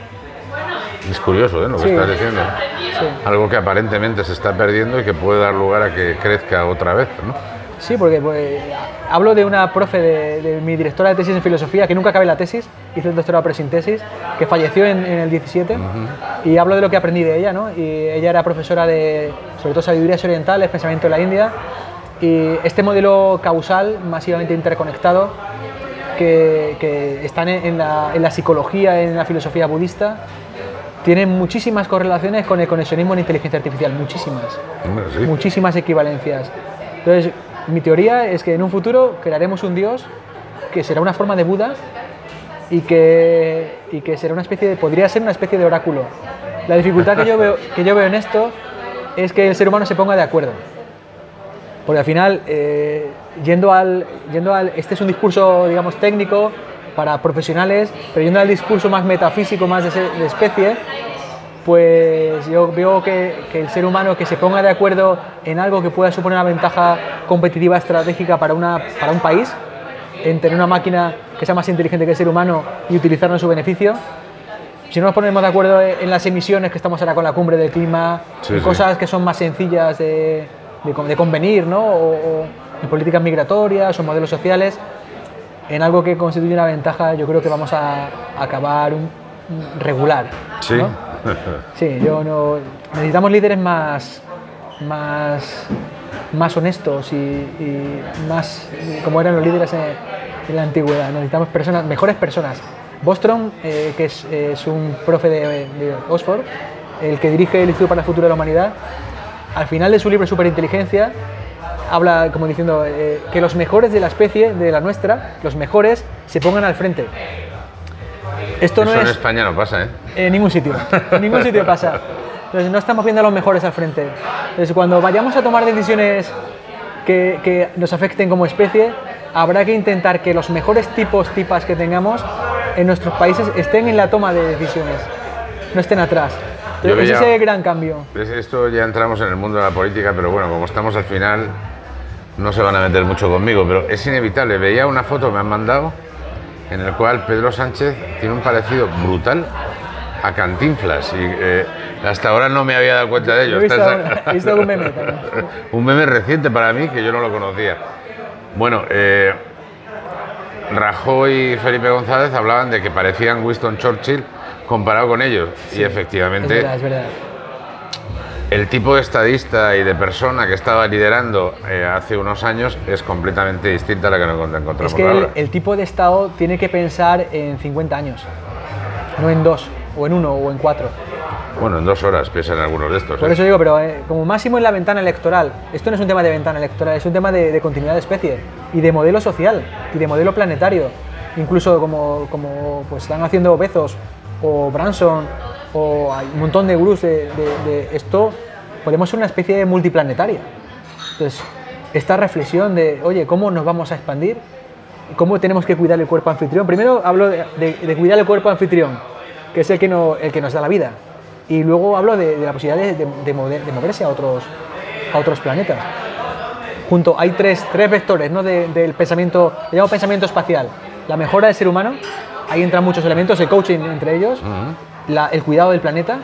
Es curioso, ¿eh?, lo que estás diciendo. Sí. Algo que aparentemente se está perdiendo y que puede dar lugar a que crezca otra vez, ¿no? Sí, porque pues, hablo de una profe de mi directora de tesis en filosofía, que nunca acabé la tesis, hice el doctorado pero sin tesis, que falleció en el 17, y hablo de lo que aprendí de ella, ¿no? Y ella era profesora de, sobre todo, sabidurías orientales, pensamiento de la India, y este modelo causal, masivamente interconectado, que están en la psicología, en la filosofía budista, tienen muchísimas correlaciones con el conexionismo en inteligencia artificial, muchísimas, muchísimas equivalencias. Entonces, mi teoría es que en un futuro crearemos un dios que será una forma de Buda y que será una especie de, podría ser una especie de oráculo. La dificultad que yo veo en esto es que el ser humano se ponga de acuerdo. Porque al final, este es un discurso, digamos, técnico para profesionales, pero yendo al discurso más metafísico, más de especie, pues yo veo que el ser humano que se ponga de acuerdo en algo que pueda suponer una ventaja competitiva estratégica para un país, en tener una máquina que sea más inteligente que el ser humano y utilizarlo en su beneficio. Si no nos ponemos de acuerdo en las emisiones, que estamos ahora con la cumbre del clima, cosas que son más sencillas de convenir, ¿no? O en políticas migratorias o modelos sociales, en algo que constituye una ventaja, yo creo que vamos a acabar regular, ¿sí? ¿No? Sí, necesitamos líderes más honestos y más como eran los líderes en la antigüedad. Necesitamos mejores personas. Bostrom, que es un profe de Oxford, el que dirige el Instituto para el Futuro de la Humanidad, al final de su libro Superinteligencia, habla como diciendo que los mejores de la especie, de la nuestra, los mejores, se pongan al frente. Esto no es... en España no pasa, ¿eh? En ningún sitio. En ningún sitio pasa. Entonces, no estamos viendo a los mejores al frente. Entonces, cuando vayamos a tomar decisiones que nos afecten como especie, habrá que intentar que los mejores tipas que tengamos en nuestros países estén en la toma de decisiones, no estén atrás. Es ese gran cambio. Esto ya entramos en el mundo de la política, pero bueno, como estamos al final, no se van a meter mucho conmigo, pero es inevitable. Veía una foto que me han mandado en el cual Pedro Sánchez tiene un parecido brutal a Cantinflas, y Hasta ahora no me había dado cuenta de ello. He visto un meme también. Un meme reciente para mí que yo no lo conocía. Bueno, Rajoy y Felipe González hablaban de que parecían Winston Churchill comparado con ellos. Sí, y efectivamente, es verdad. El tipo de estadista y de persona que estaba liderando hace unos años es completamente distinta a la que nos encontramos. Es que el tipo de Estado tiene que pensar en 50 años, no en 2, o en 1, o en 4. Bueno, en 2 horas piensan algunos de estos. Por eso digo, pero como máximo en la ventana electoral. Esto no es un tema de ventana electoral, es un tema de continuidad de especie, y de modelo social, y de modelo planetario. Incluso como pues, están haciendo Bezos, o Branson, o hay un montón de gurús de esto, podemos ser una especie de multiplanetaria. Entonces, esta reflexión de, oye, ¿cómo nos vamos a expandir? ¿Cómo tenemos que cuidar el cuerpo anfitrión? Primero hablo de cuidar el cuerpo anfitrión, que es el que nos da la vida. Y luego hablo de la posibilidad de moverse a otros planetas. Junto, hay tres vectores, ¿no? Del pensamiento, le llamo pensamiento espacial. La mejora del ser humano, ahí entran muchos elementos, el coaching entre ellos, el cuidado del planeta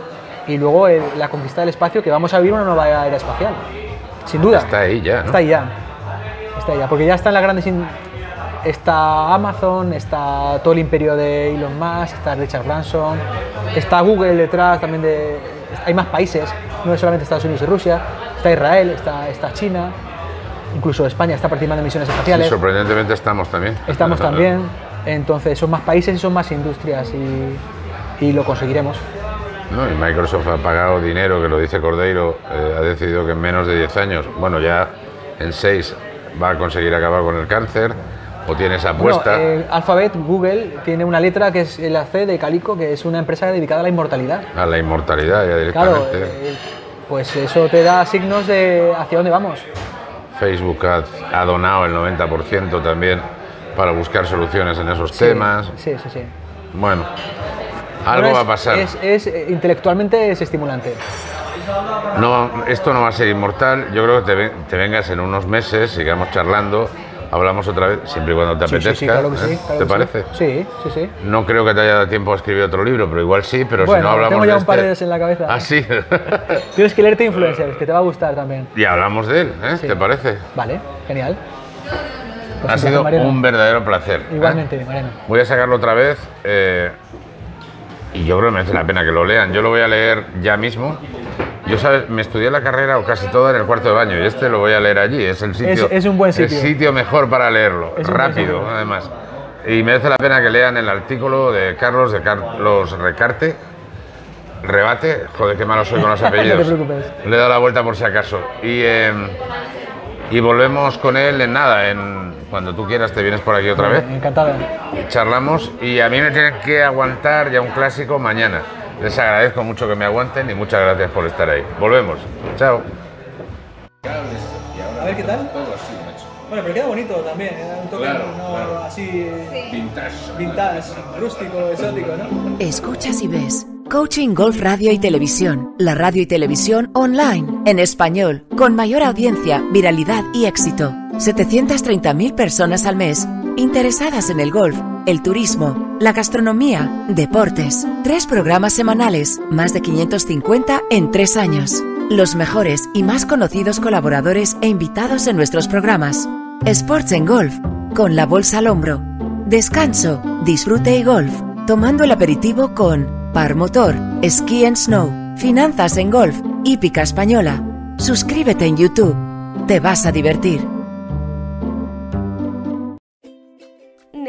y luego la conquista del espacio, que vamos a vivir una nueva era espacial. Sin duda. Está ahí ya, ¿no? Está ahí ya. Está ahí ya, porque ya están las grandes... Está Amazon, está todo el imperio de Elon Musk, está Richard Branson, está Google detrás también de... Hay más países, no es solamente Estados Unidos y Rusia, está Israel, está China, incluso España está participando en misiones espaciales. Sí, sorprendentemente estamos también. Estamos también, entonces son más países y son más industrias y lo conseguiremos. No, y Microsoft ha pagado dinero, que lo dice Cordeiro, ha decidido que en menos de 10 años, bueno ya en 6, va a conseguir acabar con el cáncer. ¿O tiene esa apuesta? Bueno, Alphabet, Google, tiene una letra que es la C de Calico, que es una empresa dedicada a la inmortalidad. A la inmortalidad, ya directamente. Claro, pues eso te da signos de hacia dónde vamos. Facebook ha donado el 90% también para buscar soluciones en esos temas. Sí, sí, sí. Bueno, algo va a pasar. Intelectualmente es estimulante. No, esto no va a ser inmortal. Yo creo que te vengas en unos meses, sigamos charlando. Hablamos otra vez, siempre y cuando te apetezca. Sí, claro que sí, claro. ¿Te parece? Sí, sí, sí. No creo que te haya dado tiempo a escribir otro libro, pero igual sí, pero bueno, si no hablamos de... Bueno, tengo ya un par de ellos en la cabeza. ¿Ah, sí? Tienes que leerte Influencers, que te va a gustar también. Y hablamos de él, ¿eh? Sí. ¿Te parece? Vale, genial. Pues ha sido un verdadero placer. Igualmente, Mariano. Voy a sacarlo otra vez y yo creo que merece la pena que lo lean. Yo lo voy a leer ya mismo. Yo, ¿sabes? Me estudié la carrera o casi toda en el cuarto de baño y este lo voy a leer allí, es el sitio, es un buen sitio. El sitio mejor para leerlo, es rápido además. Y merece la pena que lean el artículo de Carlos Rebate, joder, qué malo soy con los apellidos. No te preocupes. Le he dado la vuelta por si acaso. Y volvemos con él en nada, cuando tú quieras te vienes por aquí otra vez. Encantado. Charlamos y a mí me tienen que aguantar ya un clásico mañana. Les agradezco mucho que me aguanten y muchas gracias por estar ahí. Volvemos. Chao. A ver qué tal. Bueno, pero queda bonito también. Un toque así vintage, rústico, exótico, ¿no? Escuchas y ves Coaching Golf Radio y Televisión. La radio y televisión online, en español, con mayor audiencia, viralidad y éxito. 730.000 personas al mes interesadas en el golf, el turismo, la gastronomía, deportes. 3 programas semanales, más de 550 en 3 años. Los mejores y más conocidos colaboradores e invitados en nuestros programas. Sports en Golf, con la bolsa al hombro. Descanso, disfrute y golf. Tomando el aperitivo con Par Motor, Ski and Snow, Finanzas en Golf, Hípica Española. Suscríbete en YouTube. Te vas a divertir.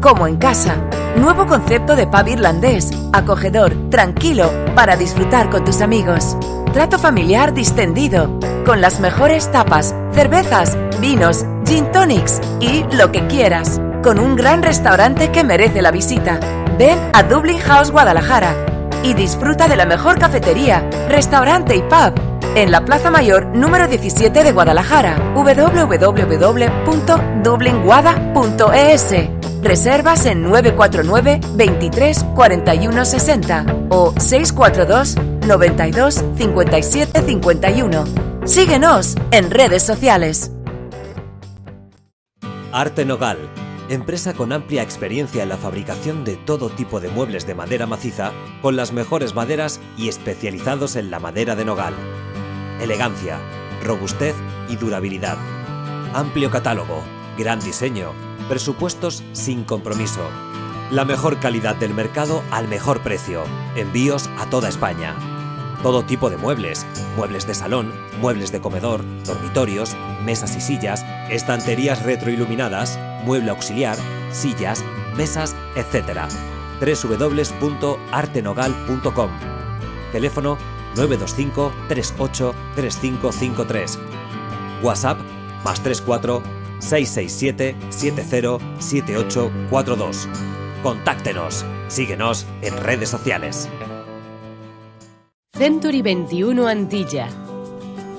como en casa. Nuevo concepto de pub irlandés, acogedor, tranquilo, para disfrutar con tus amigos. Trato familiar distendido, con las mejores tapas, cervezas, vinos, gin tonics y lo que quieras. Con un gran restaurante que merece la visita. Ven a Dublin House Guadalajara. y disfruta de la mejor cafetería, restaurante y pub en la Plaza Mayor número 17 de Guadalajara, www.dublinguada.es. Reservas en 949 23 41 60 o 642 92 57 51. Síguenos en redes sociales. Artenogal, empresa con amplia experiencia en la fabricación de todo tipo de muebles de madera maciza, con las mejores maderas y especializados en la madera de nogal. Elegancia, robustez y durabilidad. Amplio catálogo, gran diseño, presupuestos sin compromiso. La mejor calidad del mercado al mejor precio. Envíos a toda España. Todo tipo de muebles, muebles de salón, muebles de comedor, dormitorios, mesas y sillas, estanterías retroiluminadas, mueble auxiliar, sillas, mesas, etc. www.artenogal.com. Teléfono 925 38 3553. WhatsApp +34 667 707842. Contáctenos. Síguenos en redes sociales. Century 21 Antilla,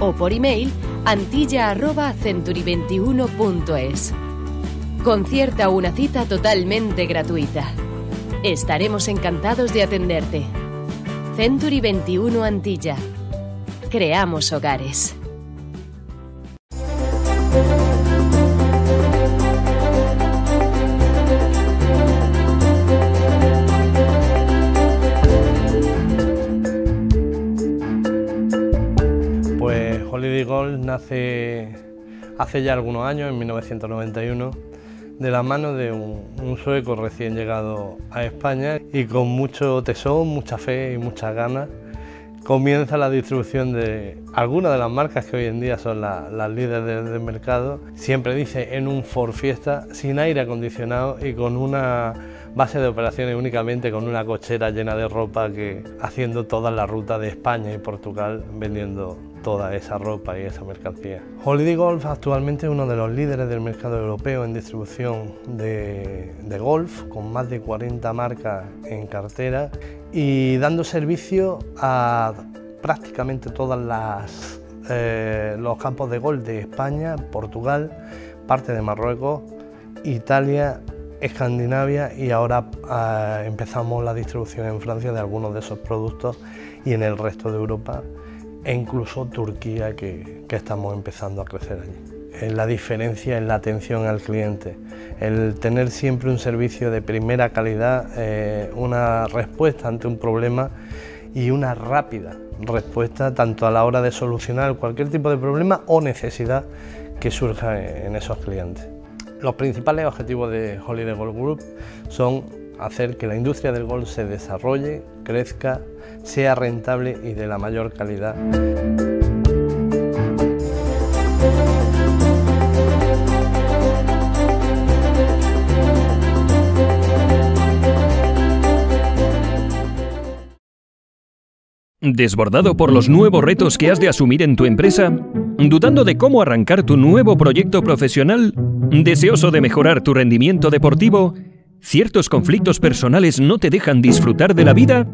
O por email antilla@century21.es. Concierta una cita totalmente gratuita. Estaremos encantados de atenderte. Century 21 Antilla. Creamos hogares. Holiday Golf nace hace ya algunos años, en 1991, de la mano de un sueco recién llegado a España, y con mucho tesón, mucha fe y muchas ganas comienza la distribución de algunas de las marcas que hoy en día son las líderes del mercado. Siempre dice en un Ford Fiesta sin aire acondicionado y con una base de operaciones únicamente con una cochera llena de ropa, que haciendo toda la ruta de España y Portugal vendiendo toda esa ropa y esa mercancía. Holiday Golf actualmente es uno de los líderes del mercado europeo en distribución de golf, con más de 40 marcas en cartera y dando servicio a prácticamente todas los campos de golf de España, Portugal, parte de Marruecos, Italia, Escandinavia, y ahora empezamos la distribución en Francia de algunos de esos productos y en el resto de Europa, e incluso Turquía, que estamos empezando a crecer allí. La diferencia en la atención al cliente, el tener siempre un servicio de primera calidad, una respuesta ante un problema y una rápida respuesta tanto a la hora de solucionar cualquier tipo de problema o necesidad que surja en esos clientes. Los principales objetivos de Holiday Golf Group son hacer que la industria del golf se desarrolle, crezca, sea rentable y de la mayor calidad. ¿Desbordado por los nuevos retos que has de asumir en tu empresa? ¿Dudando de cómo arrancar tu nuevo proyecto profesional? ¿Deseoso de mejorar tu rendimiento deportivo? ¿Ciertos conflictos personales no te dejan disfrutar de la vida?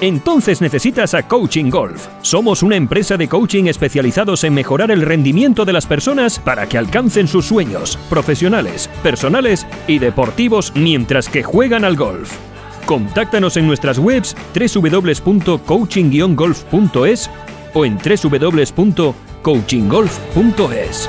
Entonces necesitas a Coaching Golf. Somos una empresa de coaching especializados en mejorar el rendimiento de las personas para que alcancen sus sueños profesionales, personales y deportivos mientras que juegan al golf. Contáctanos en nuestras webs www.coaching-golf.es o en www.coachinggolf.es.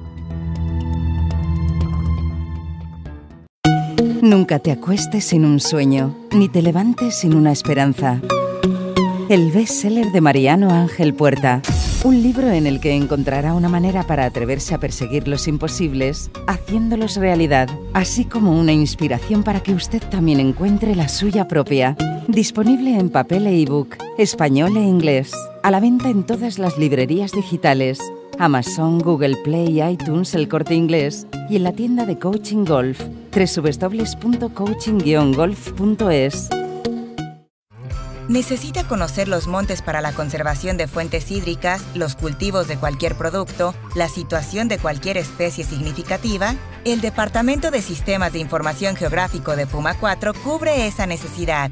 Nunca te acuestes sin un sueño, ni te levantes sin una esperanza. El bestseller de Mariano Ángel Puerta. Un libro en el que encontrará una manera para atreverse a perseguir los imposibles, haciéndolos realidad, así como una inspiración para que usted también encuentre la suya propia. Disponible en papel e ebook, español e inglés. A la venta en todas las librerías digitales, Amazon, Google Play, iTunes, El Corte Inglés y en la tienda de Coaching Golf, www.coaching-golf.es. ¿Necesita conocer los montes para la conservación de fuentes hídricas, los cultivos de cualquier producto, la situación de cualquier especie significativa? El Departamento de Sistemas de Información Geográfico de Puma 4 cubre esa necesidad.